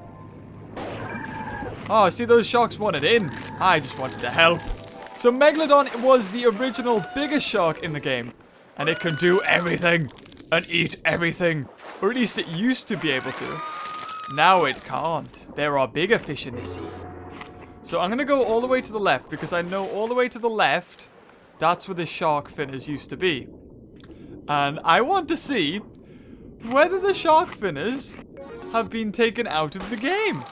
Oh, see, those sharks wanted in. I just wanted to help. So Megalodon was the original biggest shark in the game. And it can do everything. And eat everything. Or at least it used to be able to. Now it can't. There are bigger fish in the sea. So I'm going to go all the way to the left. Because I know all the way to the left, that's where the shark finners used to be. And I want to see whether the shark finners have been taken out of the game.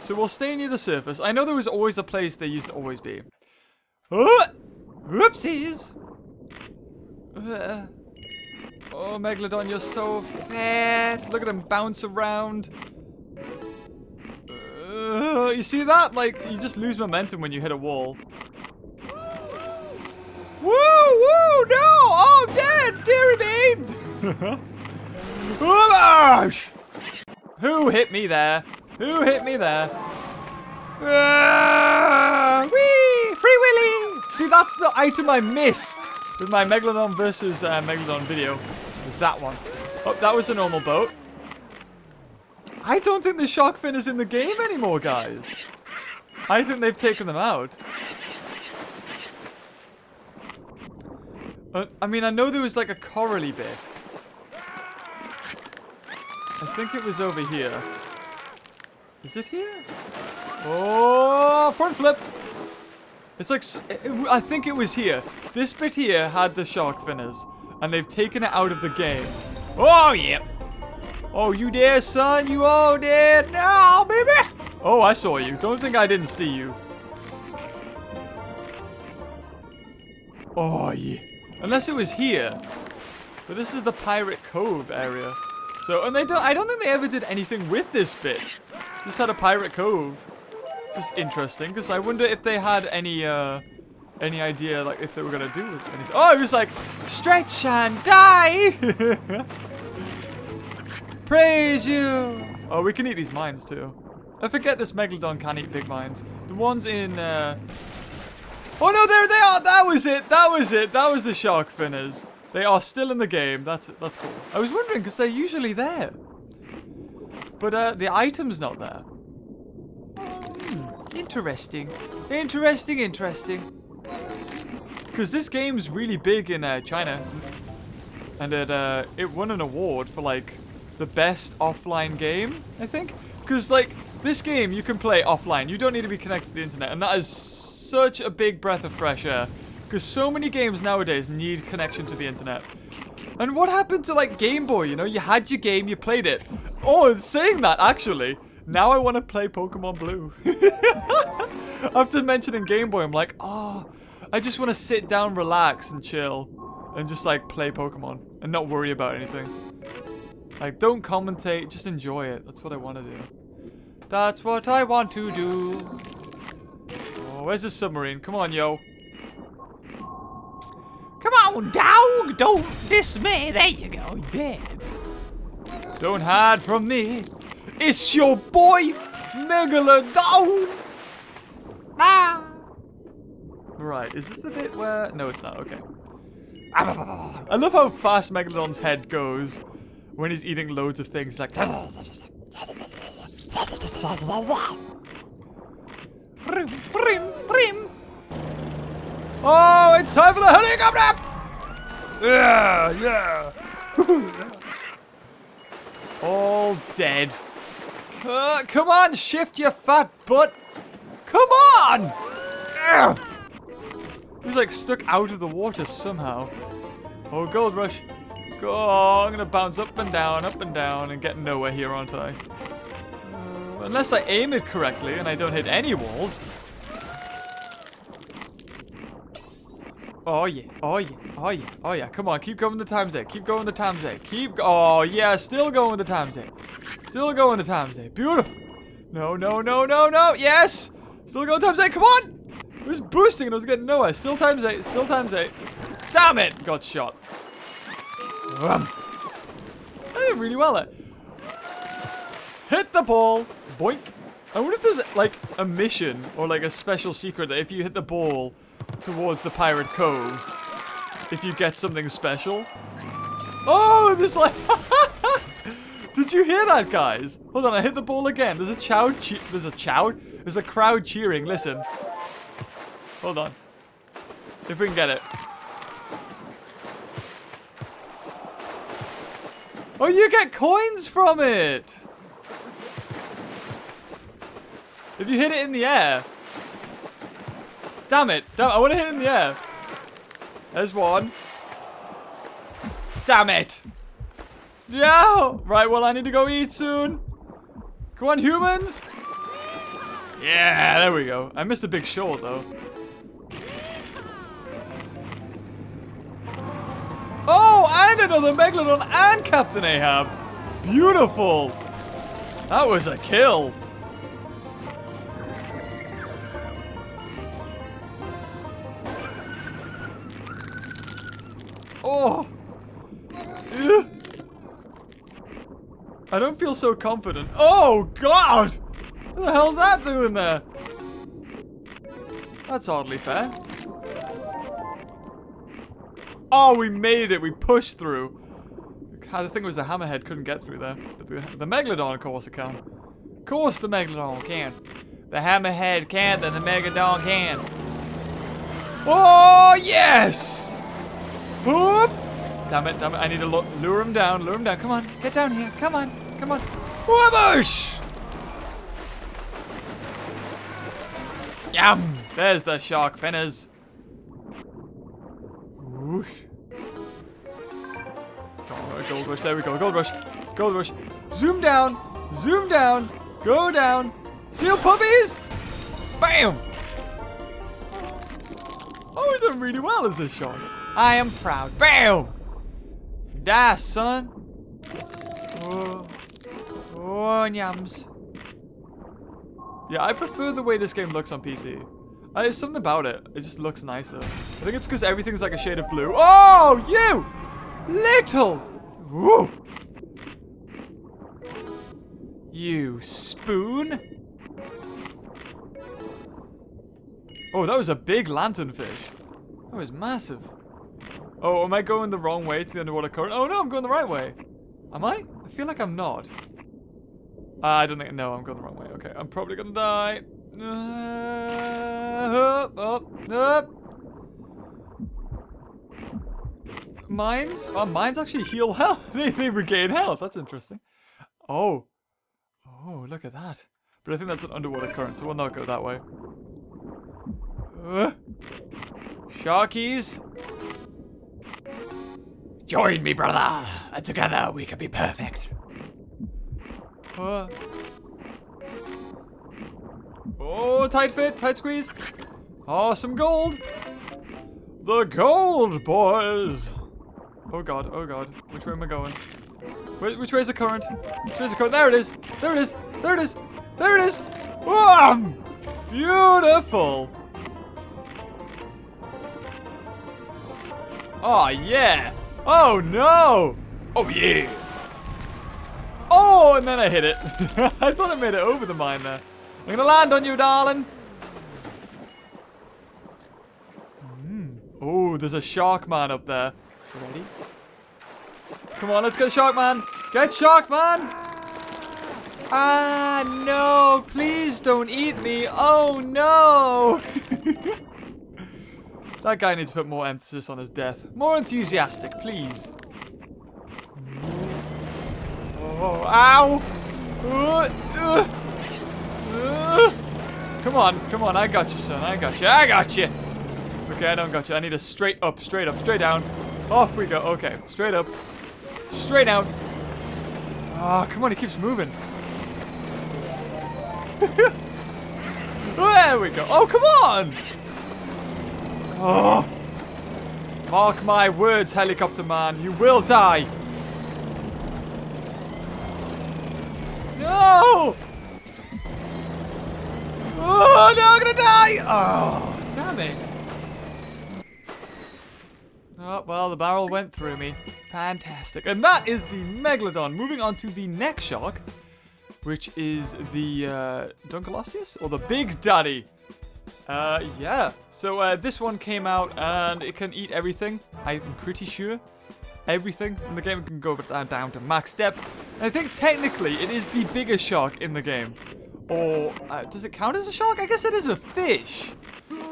So we'll stay near the surface. I know there was always a place they used to always be. Oh, whoopsies! Uh, oh, Megalodon, you're so fat. Look at him bounce around. Uh, you see that? Like, you just lose momentum when you hit a wall. Woo, woo, no! Oh, Dad, dear me! Oh, gosh! Who hit me there? Who hit me there? Uh, whee! Free Willy! See, that's the item I missed with my Megalodon versus uh, Megalodon video. Is that one. Oh, that was a normal boat. I don't think the shark fin is in the game anymore, guys. I think they've taken them out. Uh, I mean, I know there was like a corally bit. I think it was over here. Is it here? Oh, front flip! It's like, I think it was here. This bit here had the shark finners, and they've taken it out of the game. Oh, yeah. Oh, you there, son? You all there? No, baby! Oh, I saw you. Don't think I didn't see you. Oh, yeah. Unless it was here. But this is the Pirate Cove area. So, and they don't, I don't think they ever did anything with this bit. Just had a Pirate Cove. Just interesting, because I wonder if they had any, uh, any idea, like, if they were going to do anything. Oh, it was like, stretch and die! Praise you! Oh, we can eat these mines, too. I forget this Megalodon can eat big mines. The ones in, uh... oh, no, there they are! That was it! That was it! That was the shark finners. They are still in the game. That's, that's cool. I was wondering, because they're usually there. But uh, the item's not there. Mm, interesting. Interesting, interesting. Because this game's really big in uh, China. And it, uh, it won an award for, like, the best offline game, I think. Because, like, this game you can play offline. You don't need to be connected to the internet. And that is such a big breath of fresh air. Because so many games nowadays need connection to the internet. And what happened to, like, Game Boy, you know? You had your game, you played it. Oh, saying that, actually, now I want to play Pokemon Blue. After mentioning Game Boy, I'm like, oh, I just want to sit down, relax, and chill. And just, like, play Pokemon. And not worry about anything. Like, don't commentate, just enjoy it. That's what I want to do. That's what I want to do. Oh, where's the submarine? Come on, yo. Come on, dog! Don't diss me! There you go, dead. Don't hide from me. It's your boy, Megalodon! Ah! Right, is this the bit where... No, it's not, okay. I love how fast Megalodon's head goes when he's eating loads of things. He's like... Oh, it's time for the helicopter! Yeah, yeah. All dead. Uh, come on, shift your fat butt. Come on! Ugh. He's like stuck out of the water somehow. Oh, Gold Rush. Go, oh, I'm gonna bounce up and down, up and down, and get nowhere here, aren't I? Uh, unless I aim it correctly and I don't hit any walls. Oh yeah, oh yeah, oh yeah, oh yeah. Come on, keep going the times eight, keep going the times eight, keep go oh yeah, still going the times eight. Still going the times eight. Beautiful. No, no, no, no, no, yes! Still going times eight, come on! I was boosting and I was getting nowhere. Still times eight, still times eight. Damn it! Got shot. Um, I did really well there. Hit the ball. Boink. I wonder if there's like a mission or like a special secret that if you hit the ball towards the pirate cove, if you get something special. Oh, this like did you hear that, guys? Hold on, I hit the ball again. There's a chowd che there's a chowd there's a crowd cheering. Listen, hold on, if we can get it. Oh, you get coins from it if you hit it in the air. Damn it. Damn, I want to hit it in the air. There's one. Damn it. Yeah. Right, well, I need to go eat soon. Come on, humans. Yeah, there we go. I missed a big short, though. Oh, and another Megalodon and Captain Ahab. Beautiful. That was a kill. Oh. Ugh. I don't feel so confident. Oh God! What the hell's that doing there? That's hardly fair. Oh, we made it. We pushed through. The thing was the hammerhead couldn't get through there. But the, the Megalodon, of course, it can. Of course, the Megalodon can. The hammerhead can, then the Megalodon can. Oh yes! Whoop! Damn it, damn it. I need to lure him down, lure him down. Come on, get down here. Come on, come on. Whoosh! Yum! There's the shark finners. Whoosh. Oh, Gold Rush, there we go. Gold Rush, Gold Rush. Zoom down, zoom down, go down. Seal puppies! Bam! Oh, we've done really well as this shark. I am proud. Bam! Die, son. Oh, oh yums. Yeah, I prefer the way this game looks on P C. Uh, there's something about it. It just looks nicer. I think it's because everything's like a shade of blue. Oh, you! Little! Woo! You spoon! Oh, that was a big lanternfish. That was massive. Oh, am I going the wrong way to the underwater current? Oh no, I'm going the right way. Am I? I feel like I'm not. Uh, I don't think, no, I'm going the wrong way. Okay, I'm probably gonna die. Uh, up, up, up. Mines? Oh, mines actually heal health. they, they regain health, that's interesting. Oh. Oh, look at that. But I think that's an underwater current, so we'll not go that way. Uh, Sharkies. Join me, brother, and together we can be perfect. Uh. Oh, tight fit, tight squeeze. Oh, some gold. The gold, boys. Oh God, oh God. Which way am I going? Which, which way is the current? Which way is the current? There it is. There it is. There it is. There it is. Oh, beautiful. Oh yeah. Oh no! Oh yeah! Oh, and then I hit it. I thought I made it over the mine there. I'm gonna land on you, darling. there's a shark man up there. Ready? Come on, let's get shark man. Get shark man. Ah, no. Please don't eat me. Oh, no. That guy needs to put more emphasis on his death. More enthusiastic, please. Oh, ow. Uh, uh, uh. Come on, come on, I got you, son, I got you, I got you! Okay, I don't got you, I need a straight up, straight up, straight down. Off we go, okay, straight up, straight down. Ah, oh, come on, he keeps moving. There we go, oh, come on! Oh. Mark my words, helicopter man, you will die. No! Oh, no, I'm gonna die! Oh, damn it. Oh, well, the barrel went through me. Fantastic. And that is the Megalodon. Moving on to the next shark, which is the uh, Dunkleosteus, or the Big Daddy. Uh, yeah. So uh, this one came out, and it can eat everything, I'm pretty sure. Everything in the game can go down to max depth. And I think technically it is the biggest shark in the game. Or uh, does it count as a shark? I guess it is a fish.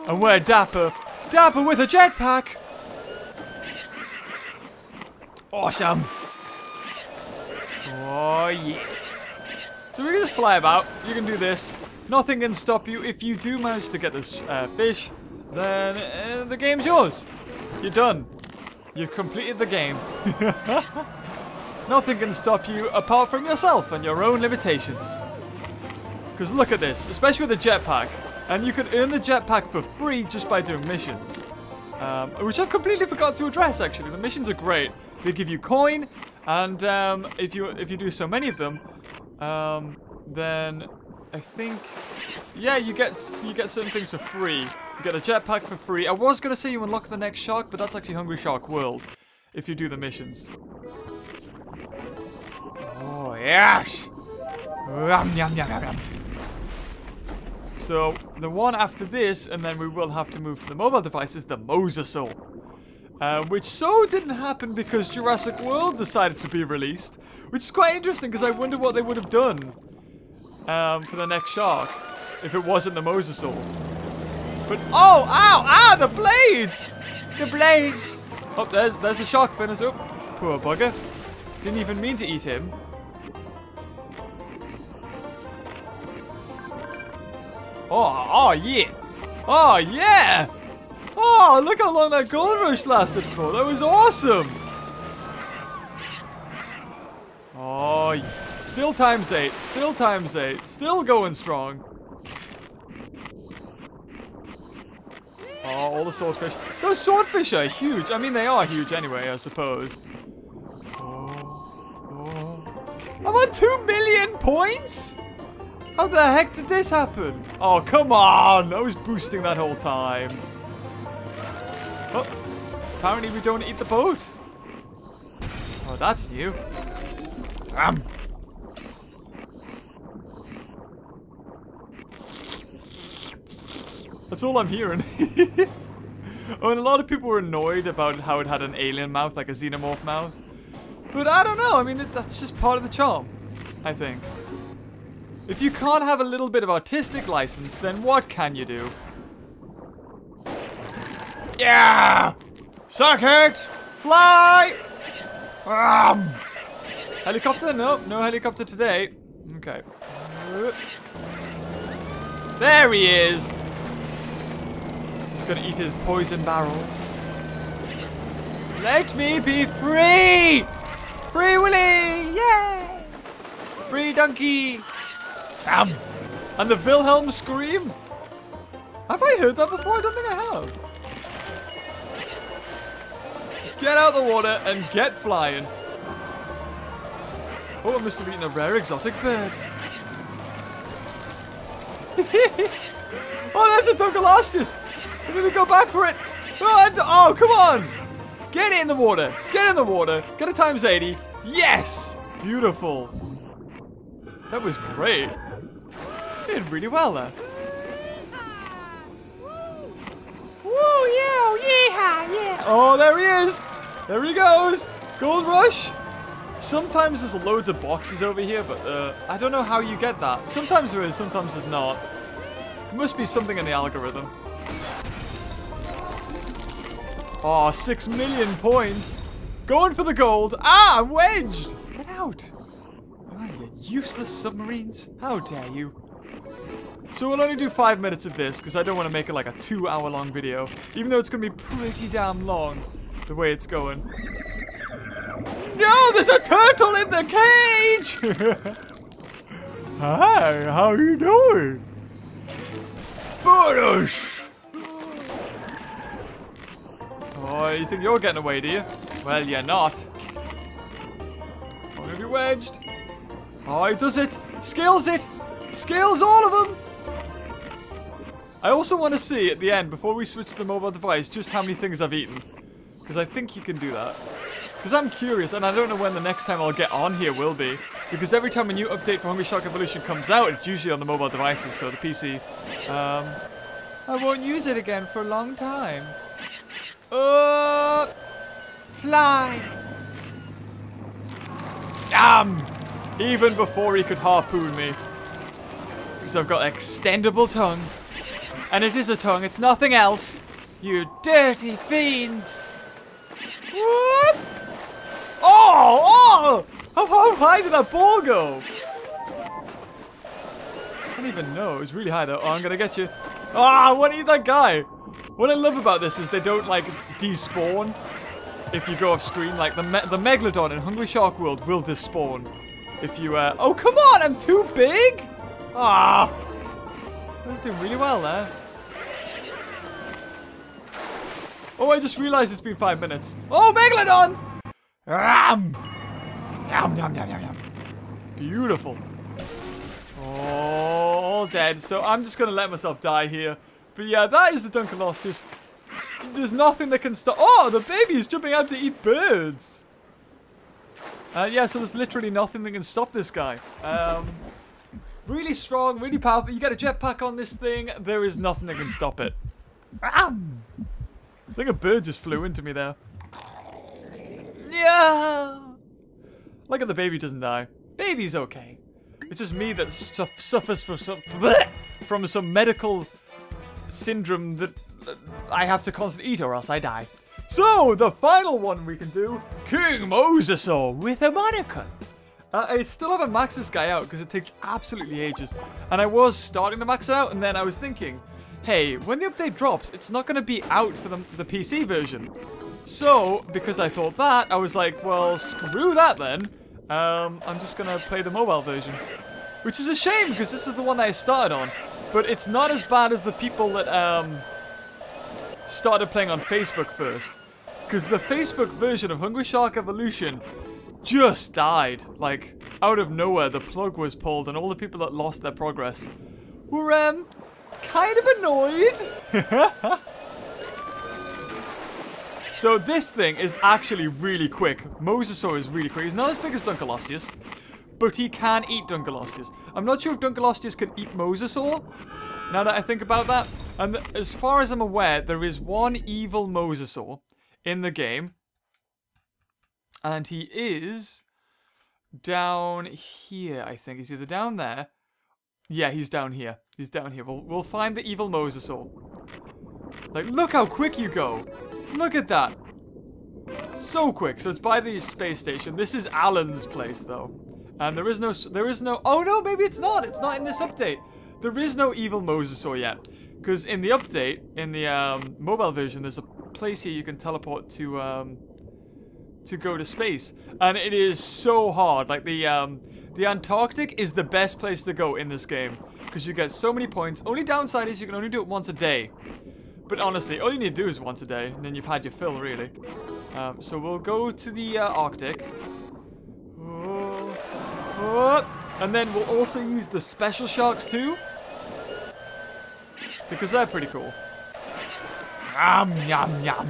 And we're Dapper. Dapper with a jetpack. Awesome. Oh, yeah. So we can just fly about. You can do this. Nothing can stop you. If you do manage to get this uh, fish, then uh, the game's yours. You're done. You've completed the game. Nothing can stop you apart from yourself and your own limitations. Because look at this, especially with the jetpack. And you can earn the jetpack for free just by doing missions. Um, which I've completely forgot to address, actually. The missions are great. They give you coin, and um, if you if you do so many of them, um, then I think, yeah, you get, you get certain things for free. You get a jetpack for free. I was going to say you unlock the next shark, but that's actually Hungry Shark World, if you do the missions. Oh, yes! Yum, yum, yum, yum, yum. So, the one after this, and then we will have to move to the mobile device, is the Mosasaur. Uh, which so didn't happen because Jurassic World decided to be released. Which is quite interesting, because I wonder what they would have done um, for the next shark, if it wasn't the Mosasaur. But, oh, ow, ow, the blades! The blades! Oh, there's, there's the shark finners. Oh, poor bugger. Didn't even mean to eat him. Oh, oh, yeah. Oh, yeah. Oh, look how long that gold rush lasted for. That was awesome. Oh, yeah. Still times eight. Still times eight. Still going strong. Oh, all the swordfish. Those swordfish are huge. I mean, they are huge anyway, I suppose. Oh, oh. I'm on two million points? How the heck did this happen? Oh, come on! I was boosting that whole time. Oh, apparently we don't eat the boat. Oh, that's new. Um. That's all I'm hearing. Oh, and a lot of people were annoyed about how it had an alien mouth, like a xenomorph mouth. But I don't know. I mean, that's just part of the charm, I think. If you can't have a little bit of artistic license, then what can you do? Yeah! Suck it! Fly! Um. Helicopter? No, no helicopter today. Okay. There he is! He's gonna eat his poison barrels. Let me be free! Free Willy! Yay! Free donkey! Um, and the Wilhelm scream? Have I heard that before? I don't think I have. Just get out the water and get flying. Oh, I must have eaten a rare exotic bird. Oh, there's a Dunkleosteus. I'm going to go back for it. Oh, oh, come on. Get it in the water. Get in the water. Get a times eighty. Yes. Beautiful. That was great. Did really well there. Woo, you! Yeah, yeah! Oh, there he is! There he goes! Gold Rush! Sometimes there's loads of boxes over here, but uh, I don't know how you get that. Sometimes there is, sometimes there's not. There must be something in the algorithm. Oh, six million points! Going for the gold! Ah, I'm wedged! Get out! Oh, you useless submarines! How dare you! So we'll only do five minutes of this, because I don't want to make it like a two hour long video. Even though it's going to be pretty damn long, the way it's going. No, there's a turtle in the cage! Hi, how are you doing? Bonus! Oh, you think you're getting away, do you? Well, you're not. I'm going to be wedged. Oh, he does it! Scales it! Scales all of them! I also want to see at the end, before we switch to the mobile device, just how many things I've eaten. Because I think you can do that. Because I'm curious, and I don't know when the next time I'll get on here will be. Because every time a new update for Hungry Shark Evolution comes out, it's usually on the mobile devices, so the P C. Um, I won't use it again for a long time. Uh, fly! Damn! Even before he could harpoon me. Because I've got an extendable tongue. And it is a tongue, it's nothing else. You dirty fiends! What? Oh! Oh! How, how high did that ball go? I don't even know. It was really high though. Oh, I'm gonna get you. Ah! I want to eat that guy. What I love about this is they don't like despawn if you go off screen. Like the me the Megalodon in Hungry Shark World will despawn if you. Uh... Oh come on! I'm too big. Ah! I was doing really well there. Oh, I just realized it's been five minutes. Oh, Megalodon! Ram! Yum, yum, yum, yum, yum. Beautiful. Oh, all dead. So I'm just going to let myself die here. But yeah, that is the Dunkleosteus. There's nothing that can stop. Oh, the baby's jumping out to eat birds. Uh, yeah, so there's literally nothing that can stop this guy. Um... Really strong, really powerful. You get a jetpack on this thing. There is nothing that can stop it. I think a bird just flew into me there. Yeah. Look at the baby doesn't die. Baby's okay. It's just me that stuff suffers from some from some medical syndrome that I have to constantly eat or else I die. So the final one we can do, King Mosasaur with a monocle. Uh, I still haven't maxed this guy out because it takes absolutely ages. And I was starting to max it out and then I was thinking, hey, when the update drops, it's not going to be out for the, the P C version. So, because I thought that, I was like, well, screw that then. Um, I'm just going to play the mobile version. Which is a shame because this is the one that I started on. But it's not as bad as the people that um, started playing on Facebook first. Because the Facebook version of Hungry Shark Evolution just died. Like, out of nowhere, the plug was pulled and all the people that lost their progress were, um, kind of annoyed. So this thing is actually really quick. Mosasaur is really quick. He's not as big as Dunkleosteus, but he can eat Dunkleosteus. I'm not sure if Dunkleosteus can eat Mosasaur, now that I think about that. And as far as I'm aware, there is one evil Mosasaur in the game. And he is down here, I think. He's either down there. Yeah, he's down here. He's down here. We'll, we'll find the evil Mosasaur. Like, look how quick you go. Look at that. So quick. So it's by the space station. This is Alan's place, though. And there is no... There is no... Oh, no, maybe it's not. It's not in this update. There is no evil Mosasaur yet. Because in the update, in the um, mobile version, there's a place here you can teleport to... Um, to go to space, and it is so hard. Like the um the Antarctic is the best place to go in this game because you get so many points. Only downside is you can only do it once a day, but honestly all you need to do is once a day and then you've had your fill, really. Um so we'll go to the uh, Arctic. Oh, oh. And then we'll also use the special sharks too because they're pretty cool. Yum yum yum.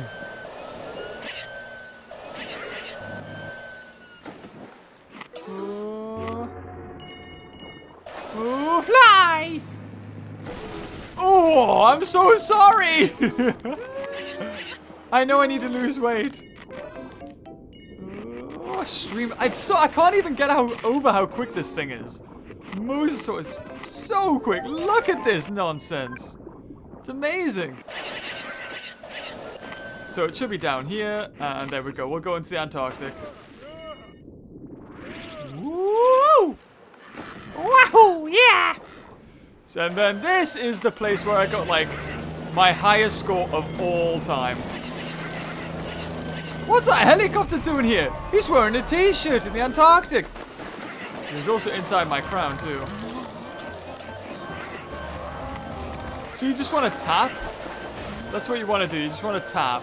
Ooh, fly! Oh, I'm so sorry! I know I need to lose weight. Oh, stream. I so I can't even get how, over how quick this thing is. Mosasaur is so quick. Look at this nonsense. It's amazing. So it should be down here, and there we go. We'll go into the Antarctic. Woo! Wow! Yeah! So, and then this is the place where I got, like, my highest score of all time. What's that helicopter doing here? He's wearing a t-shirt in the Antarctic. He was also inside my crown, too. So you just want to tap? That's what you want to do. You just want to tap.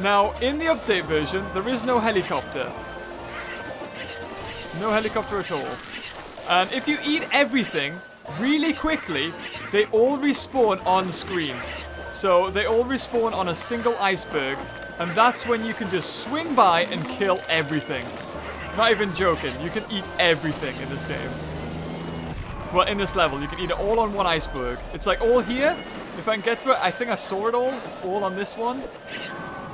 Now, in the update version, there is no helicopter. No helicopter at all. And if you eat everything really quickly, they all respawn on screen. So they all respawn on a single iceberg, and that's when you can just swing by and kill everything. Not even joking, you can eat everything in this game. Well, in this level, you can eat it all on one iceberg. It's like all here. If I can get to it, I think I saw it all. It's all on this one.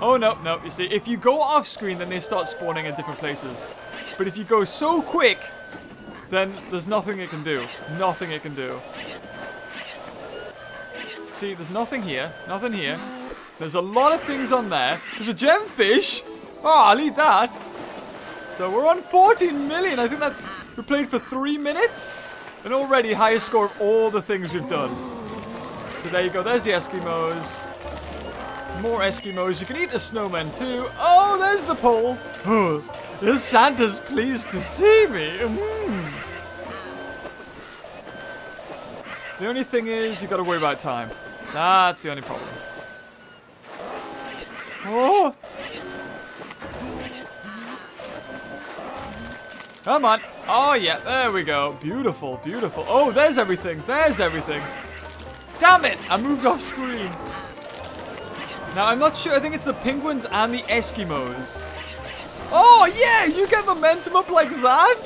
Oh, no, no. You see, if you go off screen, then they start spawning in different places. But if you go so quick, then there's nothing it can do. Nothing it can do. See, there's nothing here. Nothing here. There's a lot of things on there. There's a gemfish. Oh, I'll eat that. So we're on fourteen million. I think that's... We played for three minutes. And already highest score of all the things we've done. So there you go. There's the Eskimos. More Eskimos. You can eat the snowmen too. Oh, there's the pole. Is Santa's pleased to see me? Mm. The only thing is, you got to worry about time. That's the only problem. Oh! Come on. Oh, yeah. There we go. Beautiful, beautiful. Oh, there's everything. There's everything. Damn it! I moved off screen. Now, I'm not sure. I think it's the penguins and the Eskimos. Oh, yeah, you get momentum up like that?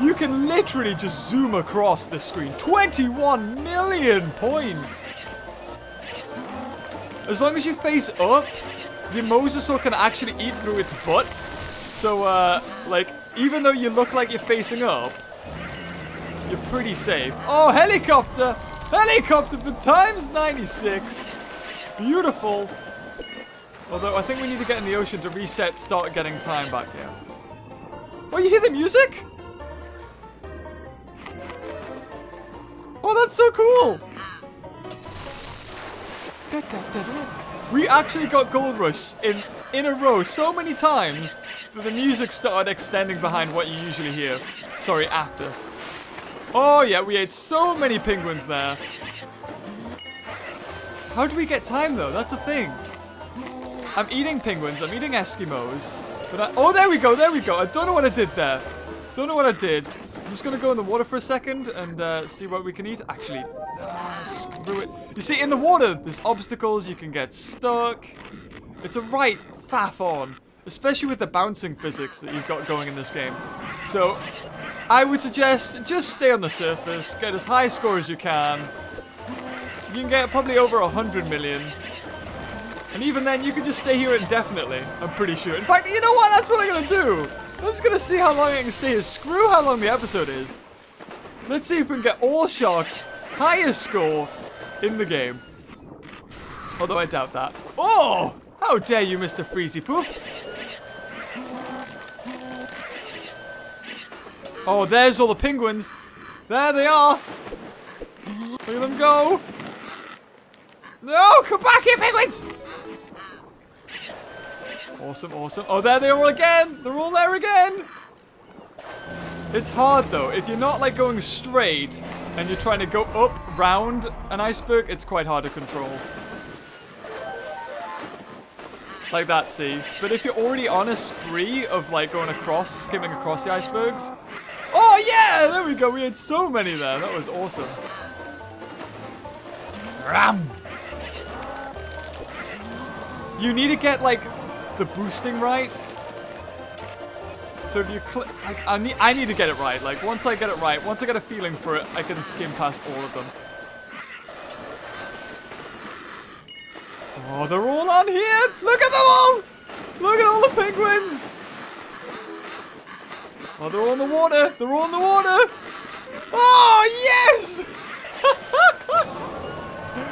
You can literally just zoom across the screen. twenty-one million points. As long as you face up, your Mosasaur can actually eat through its butt. So, uh, like, even though you look like you're facing up, you're pretty safe. Oh, helicopter. Helicopter for times ninety-six. Beautiful. Although, I think we need to get in the ocean to reset, start getting time back here. Oh, you hear the music? Oh, that's so cool! We actually got Gold Rush in, in a row so many times that the music started extending behind what you usually hear. Sorry, after. Oh, yeah, we ate so many penguins there. How do we get time, though? That's a thing. I'm eating penguins, I'm eating Eskimos, but I, oh, there we go, there we go. I don't know what I did there. Don't know what I did. I'm just going to go in the water for a second and uh, see what we can eat. Actually, ah, screw it. You see, in the water, there's obstacles, you can get stuck. It's a right faff on, especially with the bouncing physics that you've got going in this game. So, I would suggest just stay on the surface, get as high a score as you can. You can get probably over one hundred million. And even then, you can just stay here indefinitely, I'm pretty sure. In fact, you know what? That's what I'm going to do. I'm just going to see how long I can stay here. Screw how long the episode is. Let's see if we can get all sharks' highest score in the game. Although I doubt that. Oh! How dare you, Mister Freezy Poof. Oh, there's all the penguins. There they are. Look at them go. No! Come back here, penguins! Awesome, awesome. Oh, there they are again. They're all there again. It's hard, though. If you're not, like, going straight and you're trying to go up, round an iceberg, it's quite hard to control. Like that, see? But if you're already on a spree of, like, going across, skimming across the icebergs... Oh, yeah! There we go. We had so many there. That was awesome. Ram! You need to get, like... the boosting right. So if you click, like, I need, I need to get it right. Like once I get it right, once I get a feeling for it, I can skim past all of them. Oh, they're all on here! Look at them all! Look at all the penguins! Oh, they're all in the water! They're all in the water! Oh, yes!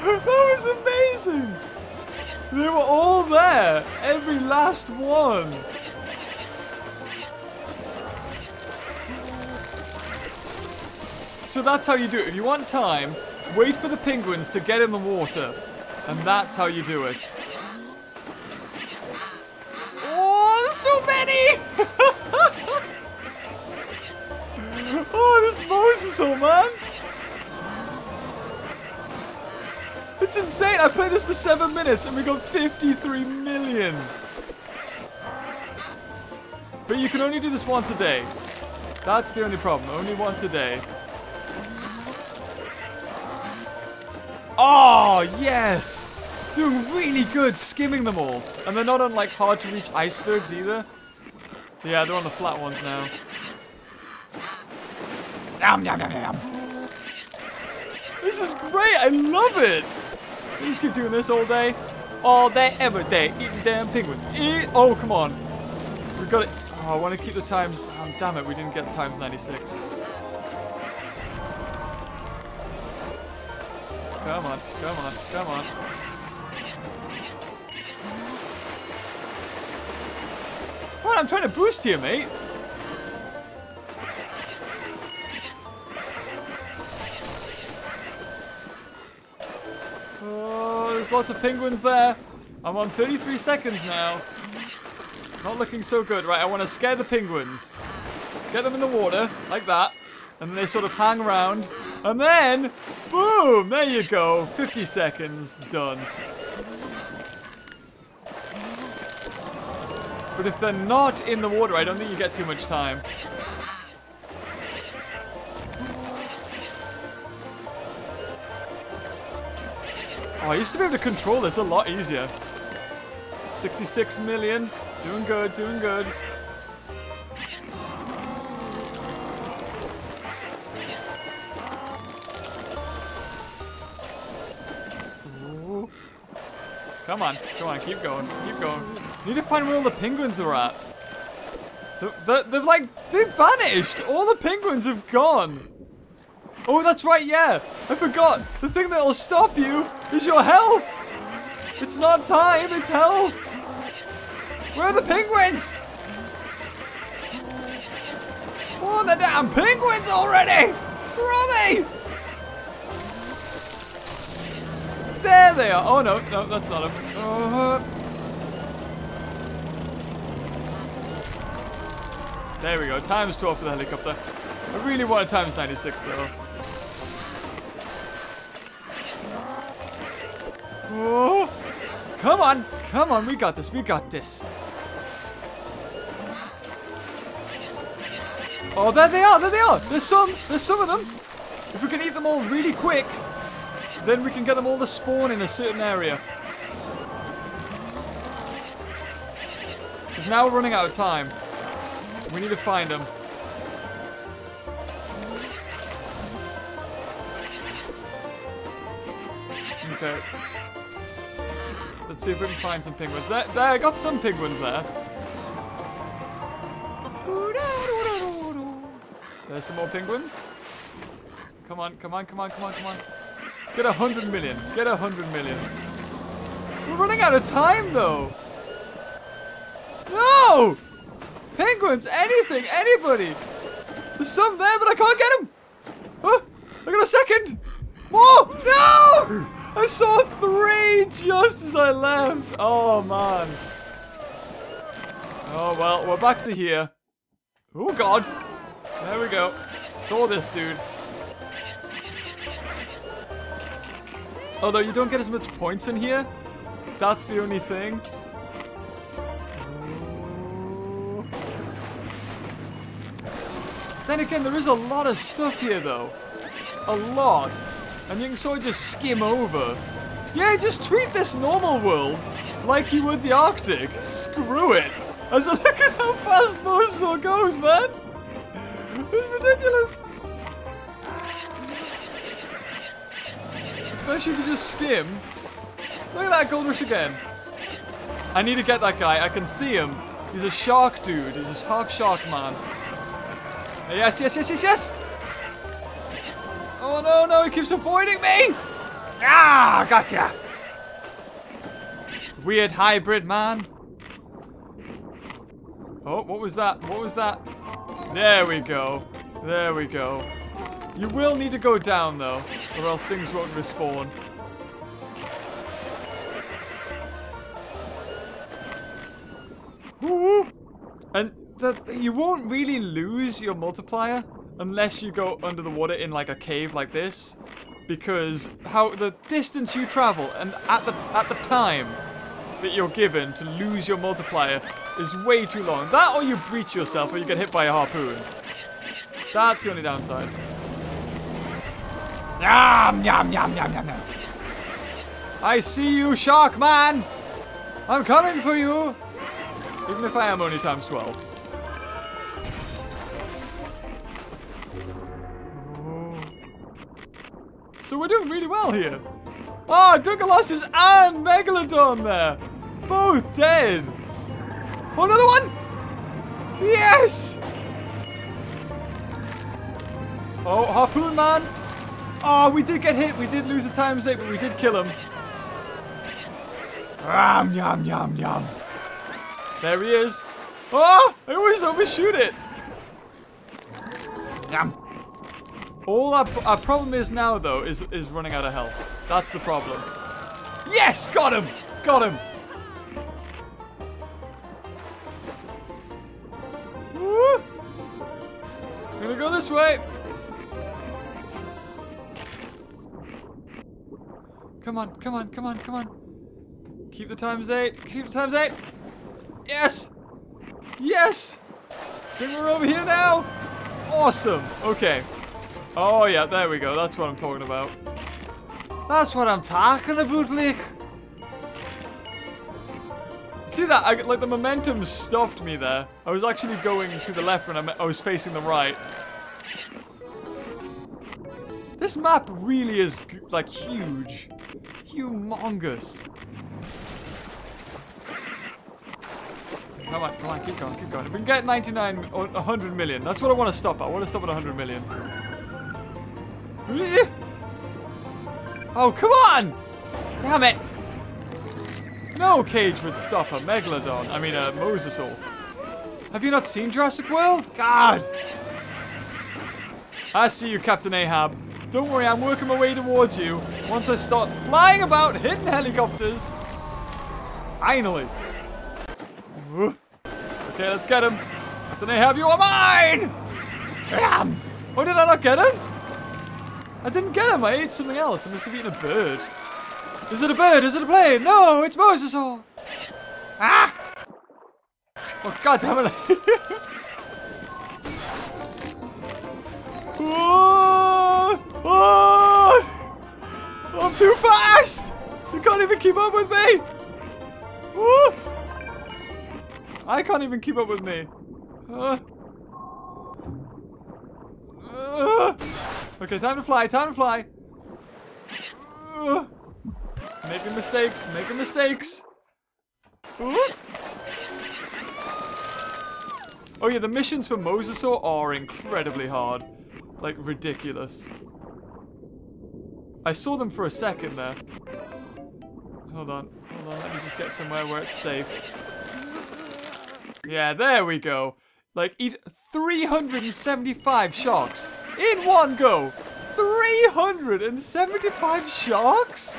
That was amazing! They were all there! Every last one! So that's how you do it. If you want time, wait for the penguins to get in the water. And that's how you do it. Oh, there's so many! Oh, this Mosasaur, man! It's insane! I played this for seven minutes and we got fifty-three million! But you can only do this once a day. That's the only problem. Only once a day. Oh, yes! Doing really good skimming them all. And they're not on, like, hard-to-reach icebergs either. Yeah, they're on the flat ones now. Yum, yum, yum, yum. This is great! I love it! Please keep doing this all day. All day, every day. Eating damn penguins. Eat! Oh, come on. We've got it. Oh, I want to keep the times. Oh, damn it, we didn't get the times ninety-six. Come on, come on, come on. Come on, I'm trying to boost here, mate. Oh, there's lots of penguins there. I'm on thirty-three seconds now. Not looking so good. Right, I want to scare the penguins. Get them in the water, like that. And then they sort of hang around. And then, boom, there you go. fifty seconds, done. But if they're not in the water, I don't think you get too much time. Oh, I used to be able to control this a lot easier. sixty-six million. Doing good, doing good. Come on, come on, keep going, keep going. Need to find where all the penguins are at. They're, they're, they're like, they've vanished. All the penguins have gone. Oh, that's right, yeah. I forgot. The thing that will stop you is your health. It's not time, it's health. Where are the penguins? Oh, the damn penguins already. Where are they? There they are! Oh no, no, that's not them. Uh-huh. There we go, times twelve for the helicopter. I really wanted times ninety-six though. Oh, come on, come on, we got this, we got this. Oh, there they are, there they are! There's some, there's some of them. If we can eat them all really quick, then we can get them all to spawn in a certain area. Because now we're running out of time. We need to find them. Okay. Let's see if we can find some penguins. There, there, I got some penguins there. There's some more penguins. Come on, come on, come on, come on, come on. Get a hundred million. Get a hundred million. We're running out of time, though. No! Penguins, anything, anybody. There's some there, but I can't get them. Huh? I got a second. Whoa! No! I saw three just as I left. Oh, man. Oh, well, we're back to here. Oh, God. There we go. Saw this dude. Although you don't get as much points in here. That's the only thing. Then again, there is a lot of stuff here though. A lot. And you can sort of just skim over. Yeah, just treat this normal world like you would the Arctic. Screw it. I said, look at how fast Mosasaur goes, man. It's ridiculous. Especially if you just skim Look at that goldfish again. I need to get that guy. I can see him. He's a shark dude. He's a half shark man. Yes, yes, yes, yes, yes! Oh no, no, he keeps avoiding me! Ah, gotcha! Weird hybrid man. Oh, what was that? What was that? There we go. There we go. You will need to go down though, or else things won't respawn. Woo! And that you won't really lose your multiplier unless you go under the water in like a cave like this, because how the distance you travel and at the at the time that you're given to lose your multiplier is way too long. That, or you breach yourself, or you get hit by a harpoon. That's the only downside. Yum, yum, yum, yum, yum, yum. I see you, shark man. I'm coming for you. Even if I am only times twelve. Oh. So we're doing really well here. Ah, oh, Dunkleosteus and Megalodon there. Both dead. Oh, another one. Yes. Oh, harpoon man. Oh, we did get hit. We did lose a times eight, but we did kill him. Ram, yum, yum, yum. There he is. Oh, I always overshoot it. Yum. All our, our problem is now, though, is, is running out of health. That's the problem. Yes, got him. Got him. Woo. I'm gonna go this way. Come on, come on, come on, come on. Keep the times eight. Keep the times eight. Yes. Yes. Then we're over here now. Awesome. Okay. Oh, yeah, there we go. That's what I'm talking about. That's what I'm talking about, Lick. See that? I, like, the momentum stopped me there. I was actually going to the left when I, I was facing the right. This map really is, like, huge. Humongous. Come on, come on, keep going, keep going. If we can get ninety-nine or one hundred million, that's what I want to stop at. I want to stop at one hundred million. Oh, come on! Damn it! No cage would stop a Megalodon. I mean, a Mosasaur. Have you not seen Jurassic World? God! I see you, Captain Ahab. Don't worry, I'm working my way towards you. Once I start flying about, hitting helicopters. Finally. Okay, let's get him. Did I have you on mine? Damn. Oh, did I not get him? I didn't get him. I ate something else. I must have eaten a bird. Is it a bird? Is it a plane? No, it's Mosasaur. Ah! Oh, God damn it. Oh, oh, I'm too fast! You can't even keep up with me! Oh, I can't even keep up with me. Uh, uh, okay, time to fly, time to fly. Uh, making mistakes, making mistakes. Ooh. Oh yeah, the missions for Mosasaur are incredibly hard. Like, ridiculous. I saw them for a second there. Hold on. Hold on. Let me just get somewhere where it's safe. Yeah, there we go. Like, eat three hundred seventy-five sharks in one go. three hundred seventy-five sharks?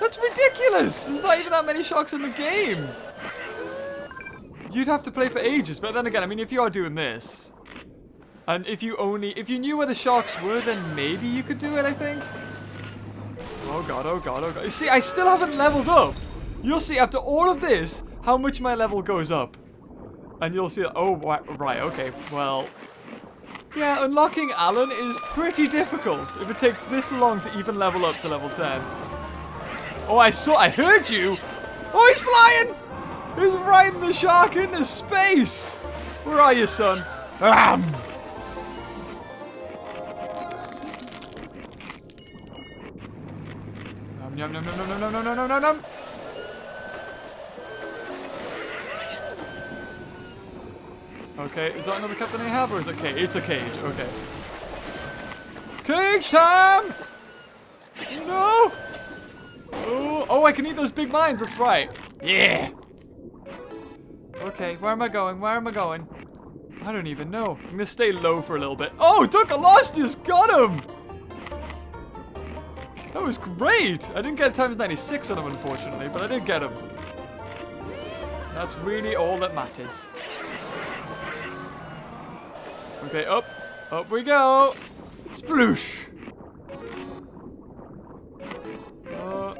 That's ridiculous. There's not even that many sharks in the game. You'd have to play for ages. But then again, I mean, if you are doing this... And if you only, if you knew where the sharks were, then maybe you could do it, I think. Oh god, oh god, oh god. You see, I still haven't leveled up. You'll see after all of this, how much my level goes up. And you'll see, oh, right, okay, well. Yeah, unlocking Alan is pretty difficult if it takes this long to even level up to level ten. Oh, I saw, I heard you. Oh, he's flying. He's riding the shark into space. Where are you, son? Um. Nom nom nom nom nom nom nom nom nom nom. Okay, is that another Captain Ahab, or is it cage? It's a cage, okay. Cage time! No! Oh, oh, I can eat those big mines, that's right. Yeah! Okay, where am I going? Where am I going? I don't even know. I'm gonna stay low for a little bit. Oh, Dunkleosteus got him! That was great! I didn't get times ninety-six on him, unfortunately, but I did get him. That's really all that matters. Okay, up. Up we go! Sploosh! Uh,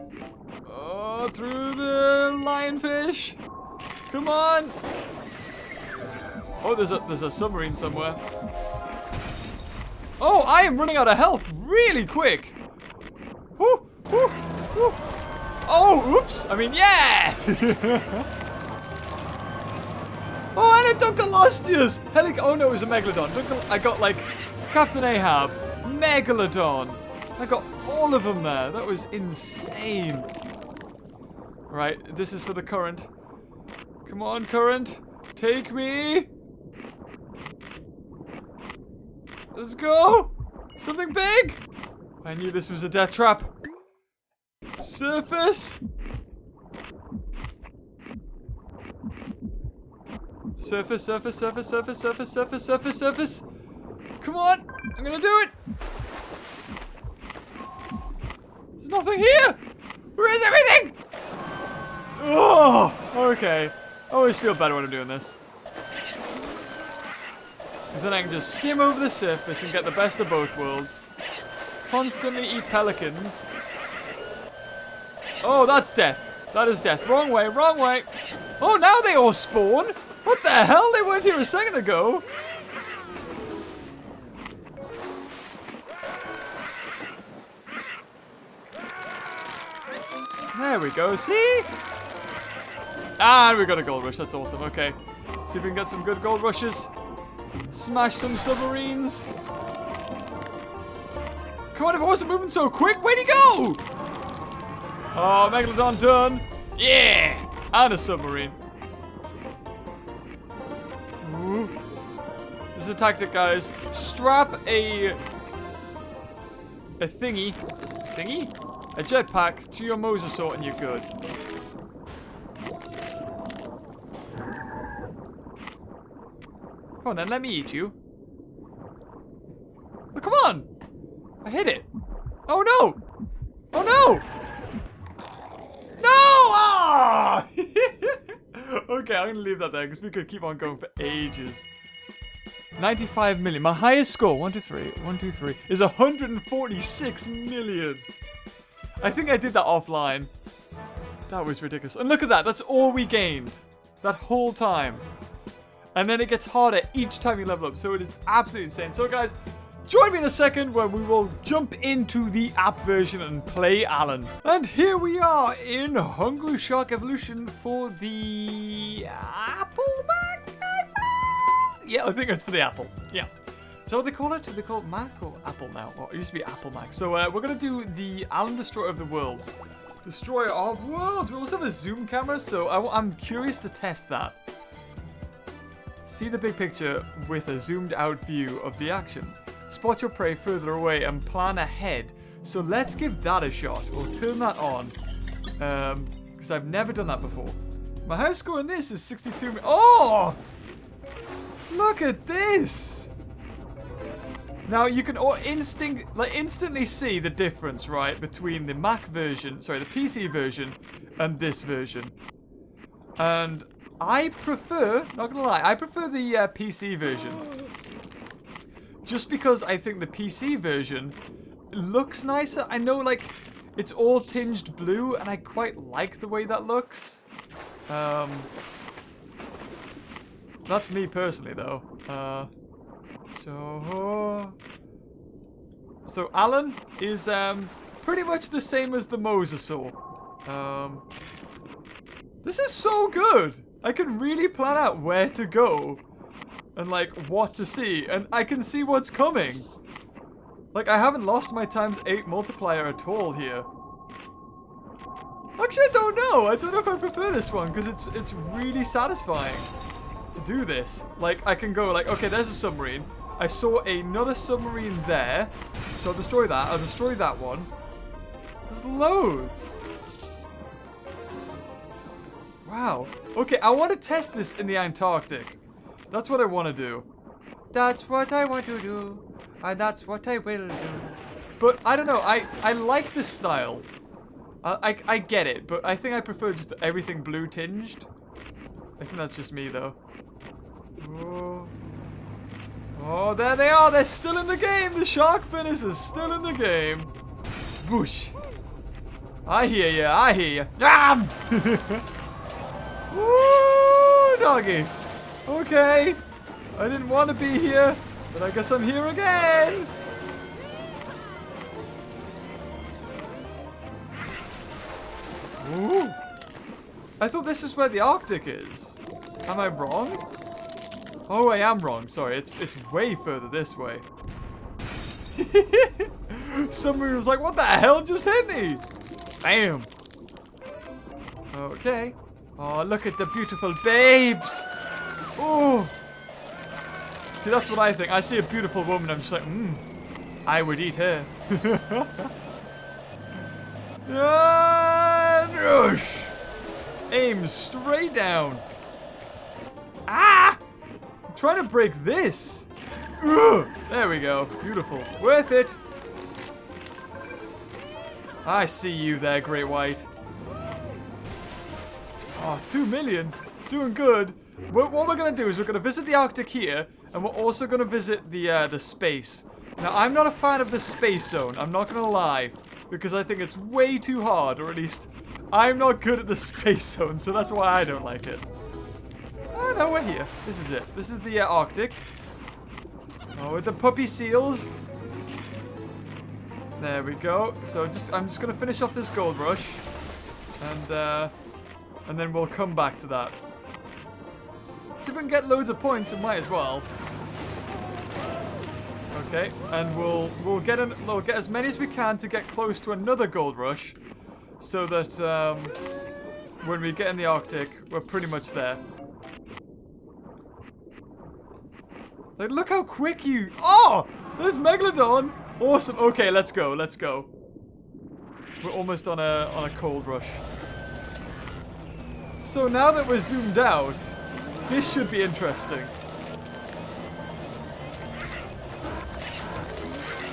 oh, through the lionfish! Come on! Oh, there's a, there's a submarine somewhere. Oh, I am running out of health really quick! Woo, woo, woo. Oh, oops! I mean, yeah! Oh, and a Dunkleosteus! Helic. Oh no, it was a Megalodon. Dunkel I got like Captain Ahab, Megalodon. I got all of them there. That was insane. Right, this is for the current. Come on, current. Take me. Let's go. Something big. I knew this was a death trap. Surface. Surface, surface, surface, surface, surface, surface, surface, surface. Come on. I'm gonna do it. There's nothing here. Where is everything? Oh, okay. I always feel better when I'm doing this. Because then I can just skim over the surface and get the best of both worlds. Constantly eat pelicans. Oh, that's death. That is death. Wrong way, wrong way. Oh, now they all spawn. What the hell? They weren't here a second ago. There we go. See? Ah, we got a gold rush. That's awesome. Okay. See if we can get some good gold rushes. Smash some submarines. Come on, if I wasn't moving so quick, where'd he go? Oh, Megalodon done. Yeah! And a submarine. Ooh. This is a tactic, guys. Strap a... A thingy. Thingy? A jetpack to your Mosasaur and you're good. Come on then, let me eat you. Oh, come on! I hit it. Oh no! Oh no! No! Ah! Okay, I'm gonna leave that there because we could keep on going for ages. ninety-five million. My highest score, one two three, one two three, is one hundred forty-six million. I think I did that offline. That was ridiculous. And look at that, that's all we gained. That whole time. And then it gets harder each time you level up, so it is absolutely insane. So guys, join me in a second where we will jump into the app version and play Alan. And here we are in Hungry Shark Evolution for the Apple Mac? Yeah, I think it's for the Apple. Yeah. Is that what they call it? Do they call it Mac or Apple now? Or it used to be Apple Mac. So uh, we're going to do the Alan Destroyer of the Worlds. Destroyer of Worlds. We also have a zoom camera, so I I'm curious to test that. See the big picture with a zoomed out view of the action. Spot your prey further away and plan ahead. So let's give that a shot. We'll turn that on. Um, because I've never done that before. My high score in this is sixty-two. Oh! Look at this! Now you can all instinct, like instantly see the difference, right? Between the Mac version, sorry, the P C version and this version. And I prefer, not gonna lie, I prefer the uh, P C version. Just because I think the P C version looks nicer. I know, like, it's all tinged blue, and I quite like the way that looks. Um, that's me personally, though. Uh, so, so Alan is um, pretty much the same as the Mosasaur. Um, this is so good. I can really plan out where to go and like what to see, and I can see what's coming. Like, I haven't lost my times eight multiplier at all here. Actually, I don't know. I don't know if I prefer this one because it's it's really satisfying. to do this. Like, I can go like, okay, there's a submarine. I saw another submarine there. So I'll destroy that. I'll destroy that one. There's loads. Wow. Okay, I want to test this in the Antarctic. That's what I want to do. That's what I want to do. And that's what I will do. But I don't know. I, I like this style. I, I, I get it. But I think I prefer just everything blue tinged. I think that's just me, though. Ooh. Oh, there they are. They're still in the game. The shark finish is still in the game. Whoosh. I hear you. I hear you. Ah! Woo, doggy. Okay. I didn't want to be here, but I guess I'm here again. Ooh. I thought this is where the Arctic is. Am I wrong? Oh, I am wrong. Sorry, it's it's way further this way. Somebody was like, what the hell just hit me? Bam. Okay. Oh, look at the beautiful babes. Oh. See, that's what I think. I see a beautiful woman. I'm just like, mmm. I would eat her. And rush. Aim straight down. Ah! Try to break this. Ugh. There we go. Beautiful. Worth it. I see you there, Great White. Oh, two million. Doing good. What, what we're going to do is we're going to visit the Arctic here, and we're also going to visit the, uh, the space. Now, I'm not a fan of the space zone. I'm not going to lie, because I think it's way too hard, or at least I'm not good at the space zone, so that's why I don't like it. Oh, no, we're here. This is it. This is the uh, Arctic. Oh, it's a puppy seals. There we go. So just, I'm just going to finish off this gold rush. And, uh, and then we'll come back to that. So if we can get loads of points, we might as well. Okay, and we'll we'll get an, we'll get as many as we can to get close to another gold rush. So that um, when we get in the Arctic, we're pretty much there. Like, look how quick you... Oh! There's Megalodon! Awesome. Okay, let's go. Let's go. We're almost on a, on a cold rush. So now that we're zoomed out, this should be interesting.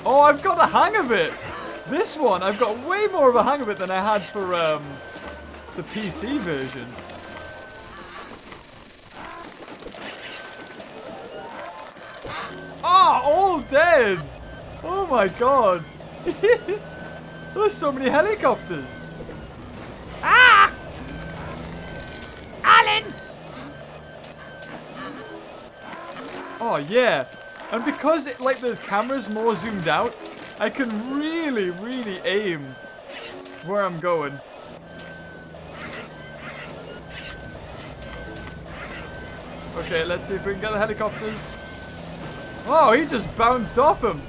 Oh, I've got the hang of it! This one, I've got way more of a hang of it than I had for um, the P C version. Ah, oh, all dead! Oh my god! There's so many helicopters! Ah! Alan! Oh yeah! And because it, like, the camera's more zoomed out, I can really, really aim where I'm going. Okay, let's see if we can get the helicopters. Oh, he just bounced off him.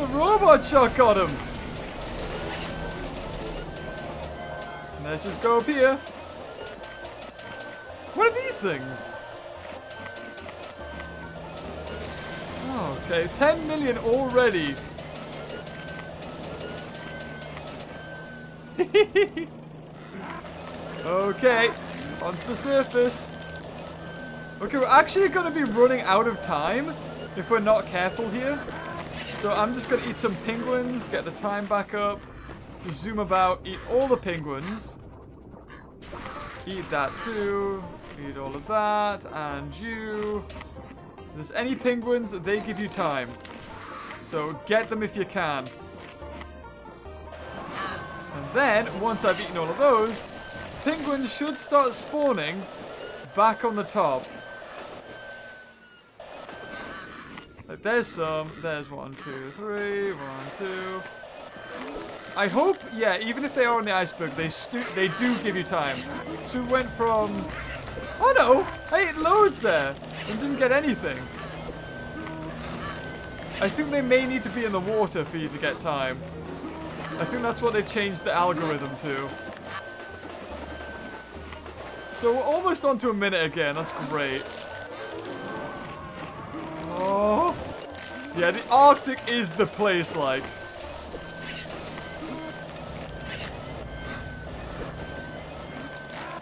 The robot shark got him. Let's just go up here. What are these things? Oh, okay, ten million already. Okay, onto the surface. Okay, we're actually going to be running out of time if we're not careful here. So I'm just going to eat some penguins, get the time back up, just zoom about, eat all the penguins. Eat that too, eat all of that, and you. If there's any penguins, they give you time. So get them if you can. And then, once I've eaten all of those, penguins should start spawning back on the top. Like, there's some. There's one, two, three, one, two. I hope, yeah, even if they are on the iceberg, they, stu they do give you time. So we went from... Oh no! I ate loads there and didn't get anything. I think they may need to be in the water for you to get time. I think that's what they've changed the algorithm to. So we're almost on to a minute again. That's great. Oh. Yeah, the Arctic is the place, like.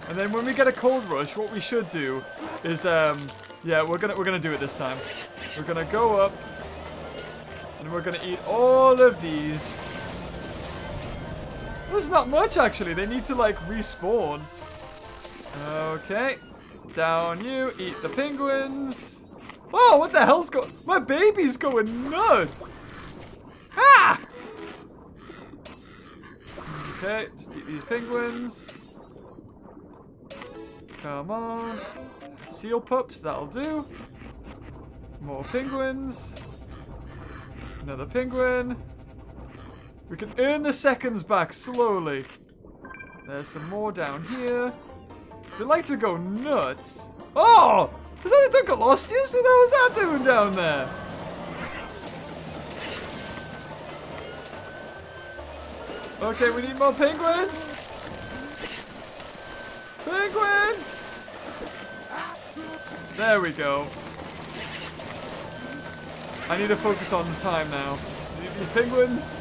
And then when we get a cold rush, what we should do is, um, yeah, we're gonna we're gonna do it this time. We're gonna go up, and we're gonna eat all of these. There's not much actually. They need to like respawn. Okay, down you eat the penguins. Oh, what the hell's going? My baby's going nuts. Ah! Okay, just eat these penguins. Come on. Seal pups, that'll do. More penguins. Another penguin. We can earn the seconds back slowly. There's some more down here. They like to go nuts. Oh! Is that a Dunkleosteus? What the hell was that doing down there? Okay, we need more penguins. Penguins! There we go. I need to focus on the time now. These penguins.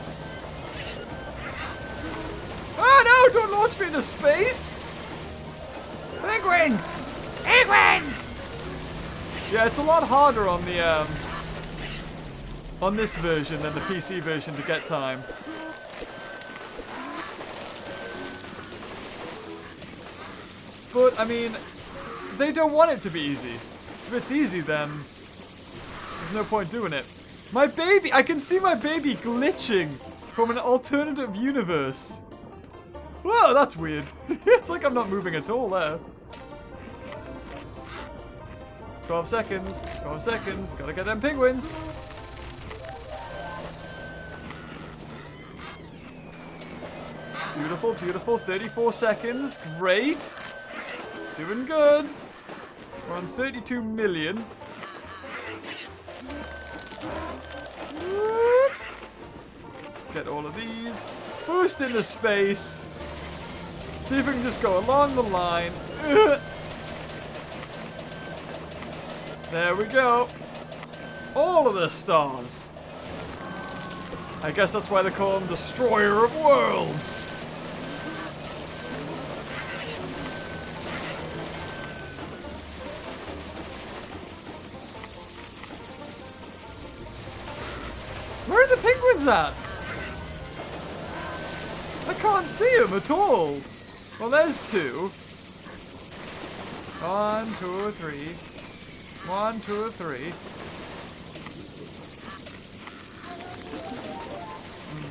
Oh no! Don't launch me into space! Penguins! Penguins! Yeah, it's a lot harder on the um, on this version than the P C version to get time. But, I mean, they don't want it to be easy. If it's easy, then there's no point doing it. My baby! I can see my baby glitching from an alternative universe. Whoa, that's weird. It's like I'm not moving at all there. twelve seconds. twelve seconds. Gotta get them penguins. Beautiful, beautiful. thirty-four seconds. Great. Doing good. We're on thirty-two million. Whoop. Get all of these. Boost into space. See if we can just go along the line. There we go. All of the stars. I guess that's why they call him Destroyer of Worlds. Where are the penguins at? I can't see them at all. Well, there's two. One, two, three. One, two, three.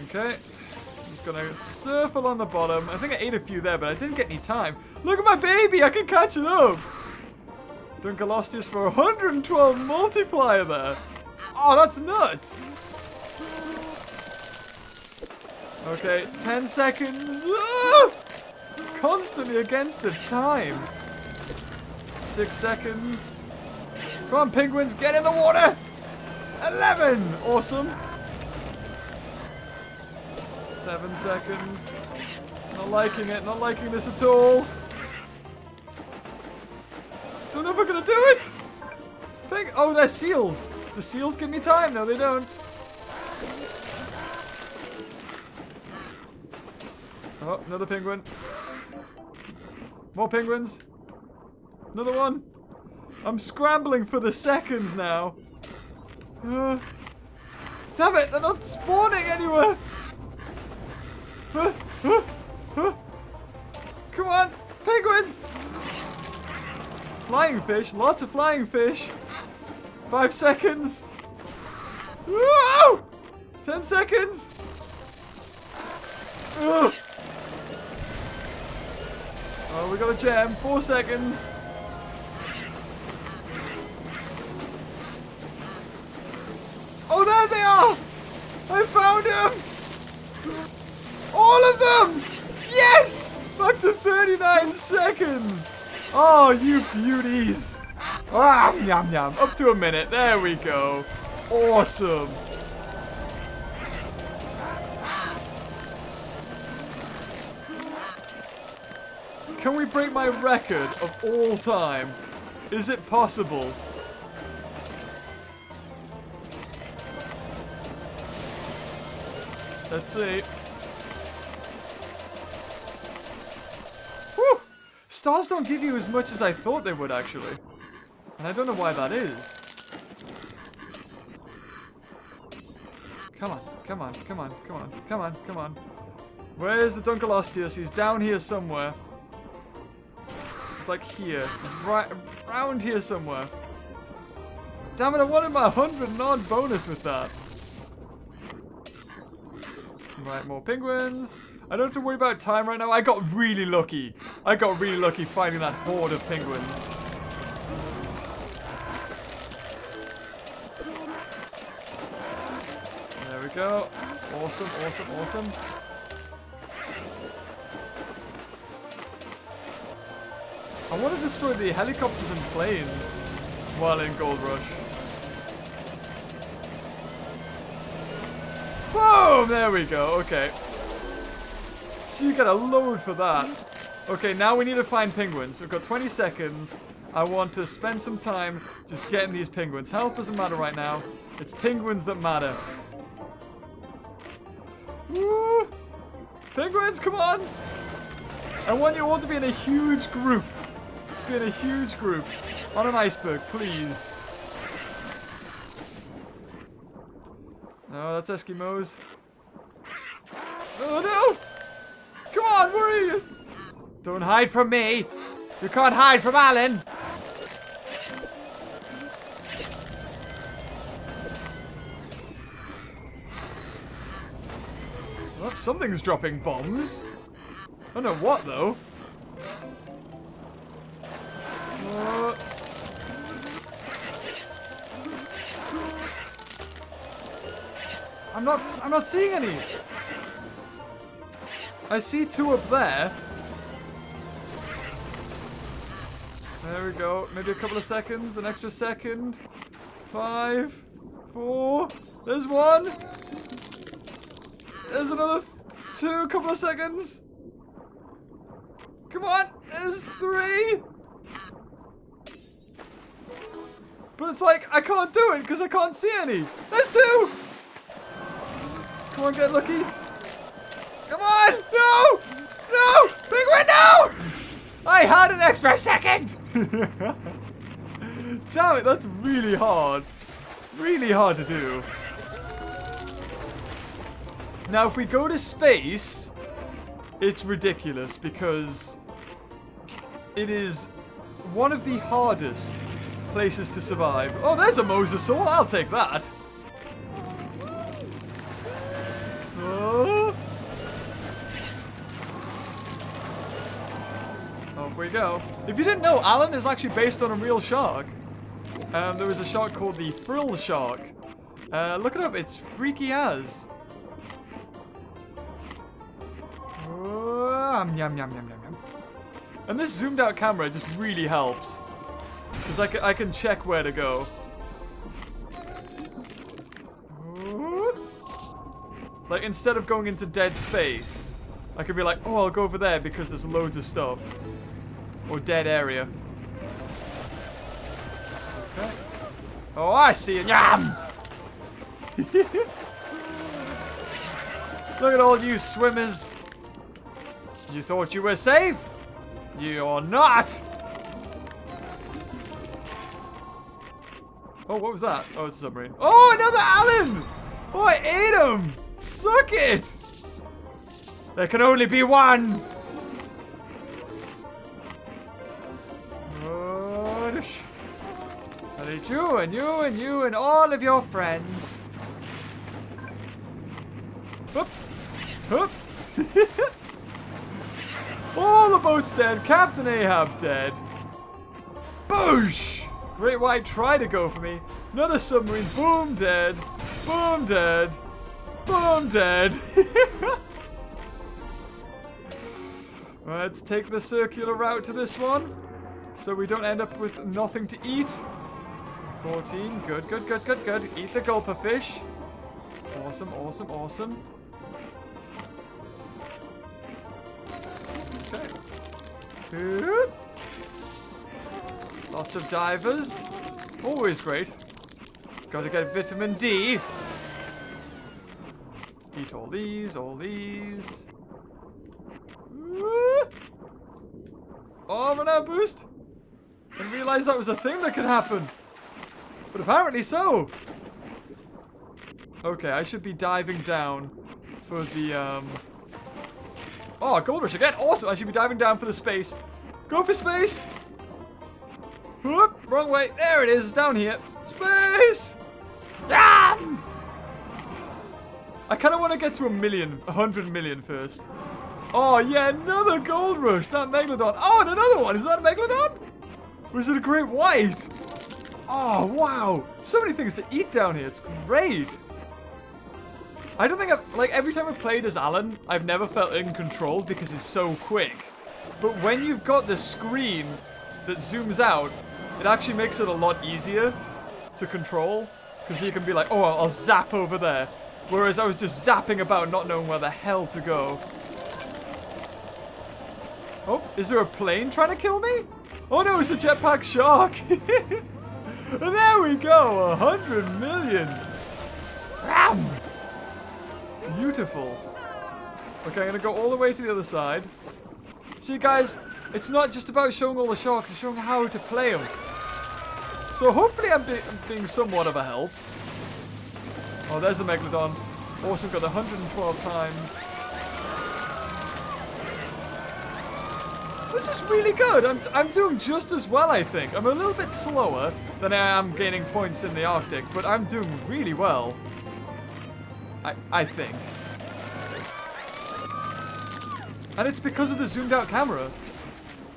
Okay. I'm just gonna surf along the bottom. I think I ate a few there, but I didn't get any time. Look at my baby! I can catch it up! Dunkleosteus for one hundred twelve multiplier there. Oh, that's nuts! Okay, ten seconds. Ah! Constantly against the time. Six seconds. Come on, penguins, get in the water. Eleven. Awesome. Seven seconds. Not liking it. Not liking this at all. Don't know if we're gonna do it. Peng- oh, they're seals. Do seals give me time? No, they don't. Oh, another penguin. More penguins. Another one. I'm scrambling for the seconds now. Uh, damn it, they're not spawning anywhere. Uh, uh, uh. Come on, penguins. Flying fish, lots of flying fish. Five seconds. Whoa! Ten seconds. Ugh. Oh, we got a jam. Four seconds. Oh, there they are! I found them! All of them! Yes! Back to thirty-nine seconds! Oh, you beauties! Ah, yum, yum. Up to a minute. There we go. Awesome. Can we break my record of all time? Is it possible? Let's see. Whew! Stars don't give you as much as I thought they would, actually. And I don't know why that is. Come on, come on, come on, come on, come on, come on. Where's the Dunkleosteus? He's down here somewhere. It's like here. Right around here somewhere. Damn it, I wanted my one hundred and odd bonus with that. Right, more penguins. I don't have to worry about time right now. I got really lucky. I got really lucky finding that horde of penguins. There we go. Awesome, awesome, awesome. I want to destroy the helicopters and planes while in Gold Rush. Boom! There we go. Okay. So you get a load for that. Okay, now we need to find penguins. We've got twenty seconds. I want to spend some time just getting these penguins. Health doesn't matter right now. It's penguins that matter. Woo! Penguins, come on! I want you all to be in a huge group. To be in a huge group. On an iceberg, please. No, that's Eskimos. Oh no! Come on, where are you? Don't hide from me! You can't hide from Alan! Oh, something's dropping bombs. I don't know what though. Uh, I'm not, I'm not seeing any. I see two up there. There we go. Maybe a couple of seconds, an extra second. Five, four, there's one. There's another th two, couple of seconds. Come on, there's three. But it's like, I can't do it because I can't see any. There's two. Come on, get lucky. Come on! No! No! Penguin, no! I had an extra second! Damn it, that's really hard. Really hard to do. Now, if we go to space, it's ridiculous because it is one of the hardest places to survive. Oh, there's a Mosasaur. I'll take that. We go. If you didn't know, Alan is actually based on a real shark. Um, there was a shark called the Frill Shark. Uh, look it up, it's freaky as. Oh, yum, yum, yum, yum, yum. And this zoomed out camera just really helps. Because I, I can check where to go. Like, instead of going into dead space, I could be like, oh, I'll go over there because there's loads of stuff. Or dead area. Okay. Oh, I see it. Yum! Look at all you swimmers. You thought you were safe? You're not. Oh, what was that? Oh, it's a submarine. Oh, another Alan! Oh, I ate him! Suck it! There can only be one! I'll eat you and you and you and all of your friends. Hup. Hup. All the boats dead. Captain Ahab dead. Boosh! Great White tried to go for me. Another submarine. Boom, dead. Boom, dead. Boom, dead. Let's take the circular route to this one. So we don't end up with nothing to eat. fourteen, good, good, good, good, good. Eat the gulper fish. Awesome, awesome, awesome. Okay. Good. Lots of divers. Always great. Gotta get vitamin D. Eat all these, all these. Ooh. Oh, run out boost! Didn't realize that was a thing that could happen. But apparently so. Okay, I should be diving down for the, um... oh, goldfish again. Awesome. I should be diving down for the space. Go for space. Whoop, wrong way. There it is. It's down here. Space. Yum! I kind of want to get to a million, a hundred million first. Oh, yeah, another gold rush. That Megalodon. Oh, and another one. Is that a Megalodon? Was it a Great White? Oh, wow. So many things to eat down here. It's great. I don't think I've, like, every time I've played as Alan, I've never felt in control because it's so quick. But when you've got the screen that zooms out, it actually makes it a lot easier to control. Because you can be like, oh, I'll zap over there. Whereas I was just zapping about not knowing where the hell to go. Oh, is there a plane trying to kill me? Oh no, it's a jetpack shark. There we go, a hundred million. Ram! Beautiful. Okay, I'm gonna go all the way to the other side. See, guys, it's not just about showing all the sharks, it's showing how to play them. So hopefully I'm, be I'm being somewhat of a help. Oh, there's a Megalodon. Awesome, got one hundred twelve times. This is really good. I'm, I'm doing just as well, I think. I'm a little bit slower than I am gaining points in the Arctic, but I'm doing really well. I, I think. And it's because of the zoomed out camera.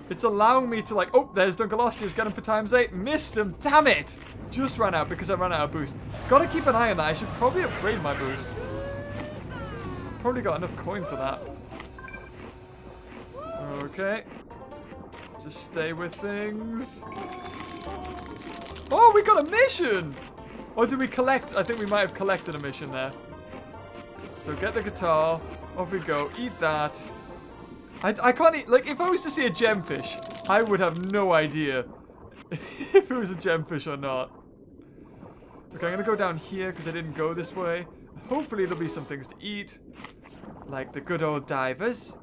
It's allowing me to, like, oh, there's Dunkleosteus, get him for times eight. Missed him, damn it. Just ran out because I ran out of boost. Gotta keep an eye on that. I should probably upgrade my boost. Probably got enough coin for that. Okay. Just stay with things. Oh, we got a mission. Or did we collect? I think we might have collected a mission there. So get the guitar, off we go, eat that. I, I can't eat, like, if I was to see a gemfish, I would have no idea if it was a gemfish or not. Okay, I'm gonna go down here because I didn't go this way. Hopefully there'll be some things to eat, like the good old divers.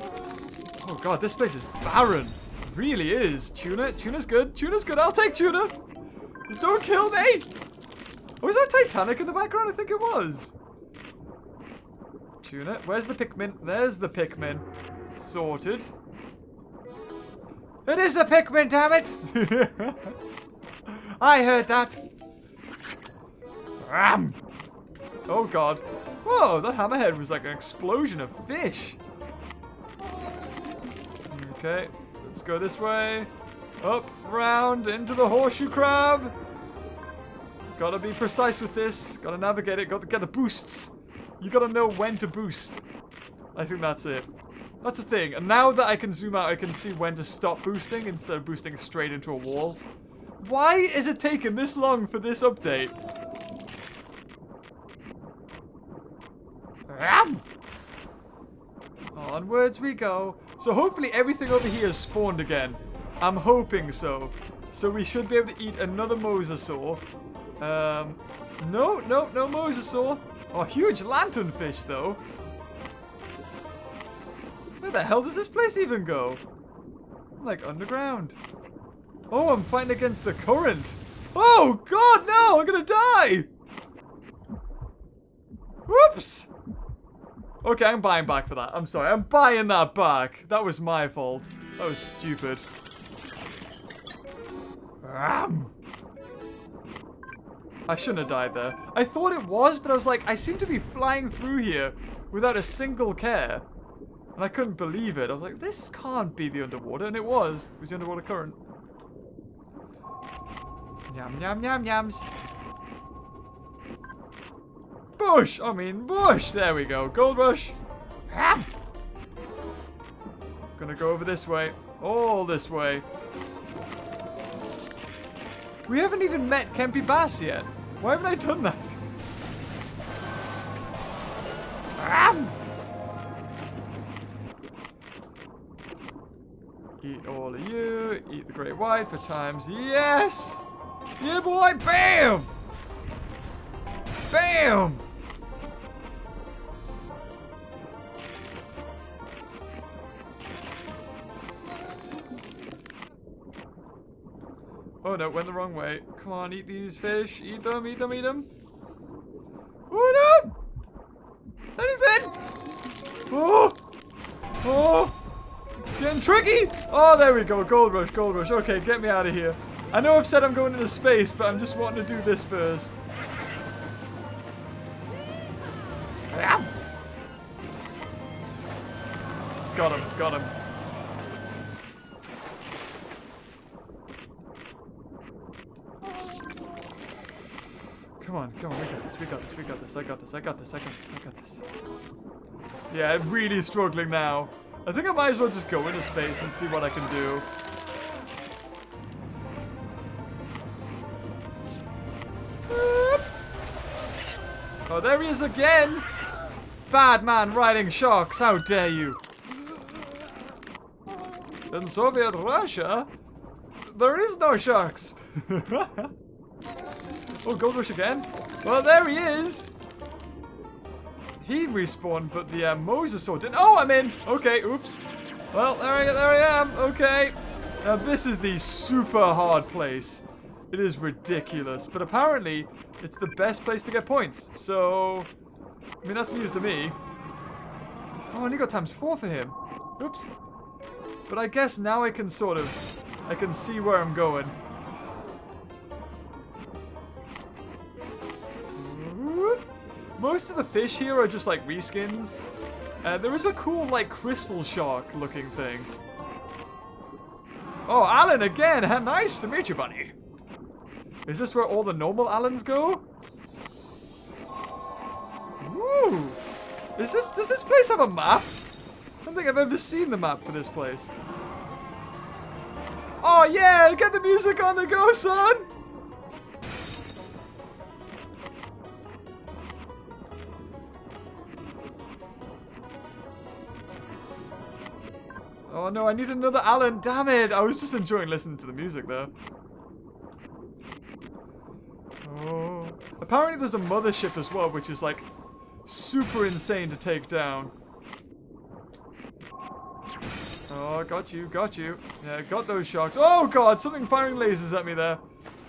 Oh god, this place is barren. It really is. Tuna, tuna's good, tuna's good, I'll take tuna. Just don't kill me. Oh, was that Titanic in the background? I think it was. Tuna. Where's the Pikmin? There's the Pikmin. Sorted. It is a Pikmin, damn it! I heard that. Ram! Oh god. Whoa, that hammerhead was like an explosion of fish. Okay, let's go this way. Up, round, into the horseshoe crab. Gotta be precise with this. Gotta navigate it. Gotta get the boosts. You gotta know when to boost. I think that's it. That's a thing. And now that I can zoom out, I can see when to stop boosting instead of boosting straight into a wall. Why is it taking this long for this update? Onwards we go. So hopefully everything over here is spawned again. I'm hoping so. So we should be able to eat another Mosasaur. Um, no, no, no Mosasaur. Oh, huge lanternfish, though. Where the hell does this place even go? Like, underground. Oh, I'm fighting against the current. Oh, God, no! I'm gonna die! Whoops! Okay, I'm buying back for that. I'm sorry. I'm buying that back. That was my fault. That was stupid. Ram! I shouldn't have died there. I thought it was, but I was like, I seem to be flying through here without a single care. And I couldn't believe it. I was like, this can't be the underwater. And it was. It was the underwater current. Yum, yum, yum, yums. Bush! I mean, bush! There we go. Gold rush. Ah! Gonna go over this way. All this way. We haven't even met Kempy Bass yet. Why haven't I done that? Ram! Eat all of you. Eat the Great White for times. Yes! Yeah, boy! Bam! Bam! Oh no, went the wrong way. Come on, eat these fish. Eat them, eat them, eat them. Oh no! Anything! Oh! Oh! Getting tricky! Oh, there we go. Gold rush, gold rush. Okay, get me out of here. I know I've said I'm going into space, but I'm just wanting to do this first. Got him, got him. Come on, come on, we got this, we got this, we got this, I got this, I got this, I got this, I got this. Yeah, I'm really struggling now. I think I might as well just go into space and see what I can do. Oh, there he is again! Bad man riding sharks, how dare you! In Soviet Russia, there is no sharks! Oh, Gold Rush again? Well, there he is! He respawned, but the uh, Mosasaur didn't. Oh, I'm in! Okay, oops. Well, there I, there I am. Okay. Now, this is the super hard place. It is ridiculous, but apparently, it's the best place to get points. So, I mean, that's news to me. Oh, I only got times four for him. Oops. But I guess now I can sort of, I can see where I'm going. Most of the fish here are just like reskins. Uh, there is a cool like crystal shark looking thing. Oh, Alan again! Nice to meet you, buddy! Is this where all the normal Alans go? Woo! Is this, does this place have a map? I don't think I've ever seen the map for this place. Oh yeah! Get the music on the go, son! Oh no, I need another Alan. Damn it. I was just enjoying listening to the music there. Oh. Apparently there's a mothership as well, which is like super insane to take down. Oh, got you, got you. Yeah, got those sharks. Oh god, something firing lasers at me there.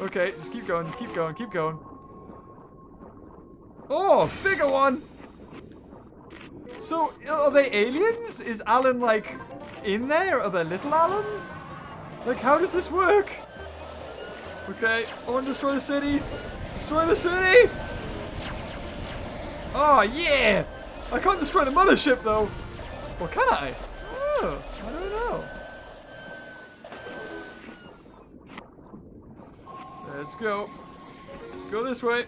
Okay, just keep going, just keep going, keep going. Oh, bigger one. So, are they aliens? Is Alan like... in there? Are there little Alans? Like, how does this work? Okay, I want to destroy the city. Destroy the city! Oh, yeah! I can't destroy the mothership, though. Or can I? Oh, I don't know. Let's go. Let's go this way.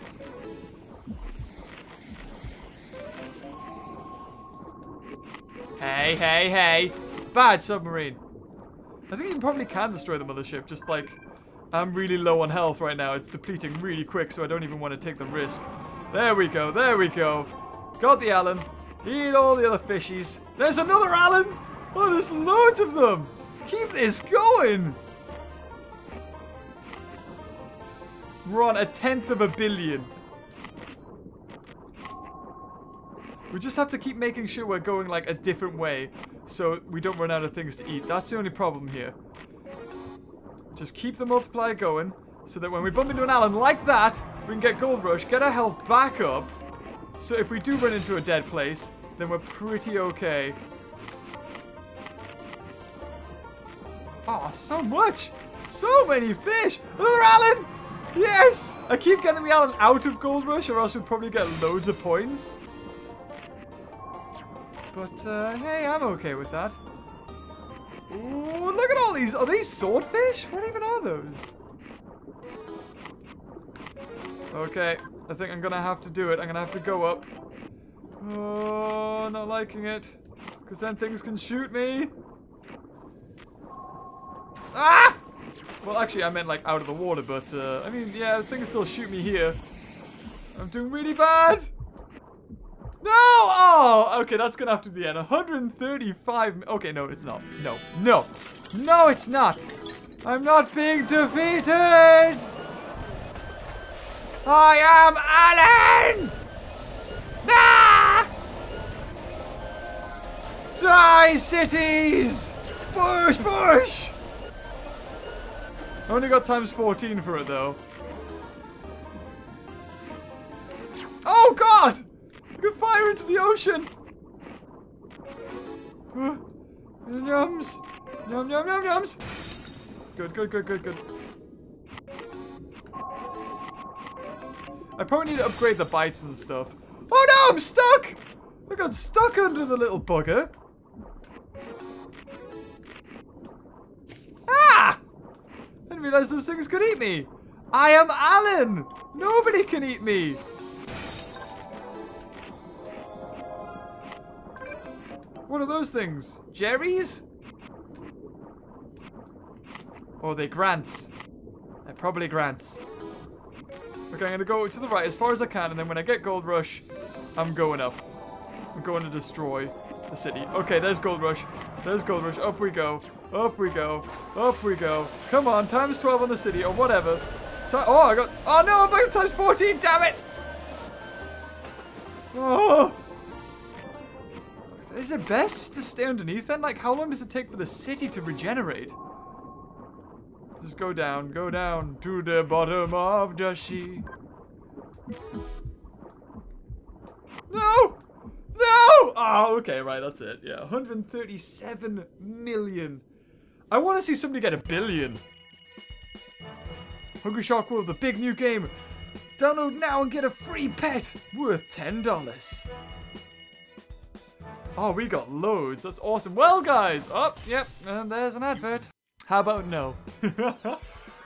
Hey, hey, hey. Bad submarine. I think you probably can destroy the mothership, just like, I'm really low on health right now. It's depleting really quick, so I don't even want to take the risk. There we go, there we go. Got the Alan. Eat all the other fishies. There's another Alan! Oh, there's loads of them! Keep this going! We're on a tenth of a billion. We just have to keep making sure we're going, like, a different way so we don't run out of things to eat. That's the only problem here. Just keep the multiplier going so that when we bump into an Alan like that, we can get Gold Rush, get our health back up. So if we do run into a dead place, then we're pretty okay. Oh, so much! So many fish! Another Alan! Yes! I keep getting the Alan out of Gold Rush or else we'd probably get loads of points. But, uh, hey, I'm okay with that. Ooh, look at all these. Are these swordfish? What even are those? Okay, I think I'm gonna have to do it. I'm gonna have to go up. Oh, not liking it. Because then things can shoot me. Ah! Well, actually, I meant, like, out of the water, but, uh, I mean, yeah, things still shoot me here. I'm doing really bad. No! Oh! Okay, that's gonna have to be the end. one hundred thirty-five... Okay, no, it's not. No. No! No, it's not! I'm not being defeated! I am Alan! Ah! Die, cities! Push, push! I only got times fourteen for it though. Oh god! I can fire into the ocean! Uh, yums! Yum yum yum yums! Good, good, good, good, good. I probably need to upgrade the bites and stuff. Oh no, I'm stuck! I got stuck under the little bugger. Ah! I didn't realize those things could eat me. I am Alan! Nobody can eat me! What are those things? Jerry's? Oh, they're grants. They're probably grants. Okay, I'm gonna go to the right as far as I can, and then when I get Gold Rush, I'm going up. I'm going to destroy the city. Okay, there's Gold Rush. There's Gold Rush. Up we go. Up we go. Up we go. Come on, times twelve on the city, or whatever. Ti oh, I got... Oh, no, I'm back at times fourteen, damn it! Oh! Is it best just to stay underneath then? Like, how long does it take for the city to regenerate? Just go down, go down to the bottom of the sea. No! No! Oh, okay, right, that's it. Yeah, one hundred thirty-seven million. I want to see somebody get a billion. Hungry Shark World, the big new game. Download now and get a free pet worth ten dollars. Oh, we got loads. That's awesome. Well, guys. Oh, yep. And there's an advert. How about no?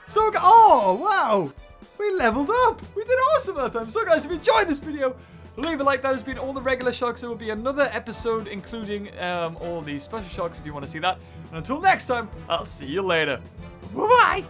So, oh, wow. We leveled up. We did awesome that time. So, guys, if you enjoyed this video, leave a like. That has been all the regular sharks. There will be another episode, including um, all the special sharks, if you want to see that. And until next time, I'll see you later. Bye-bye.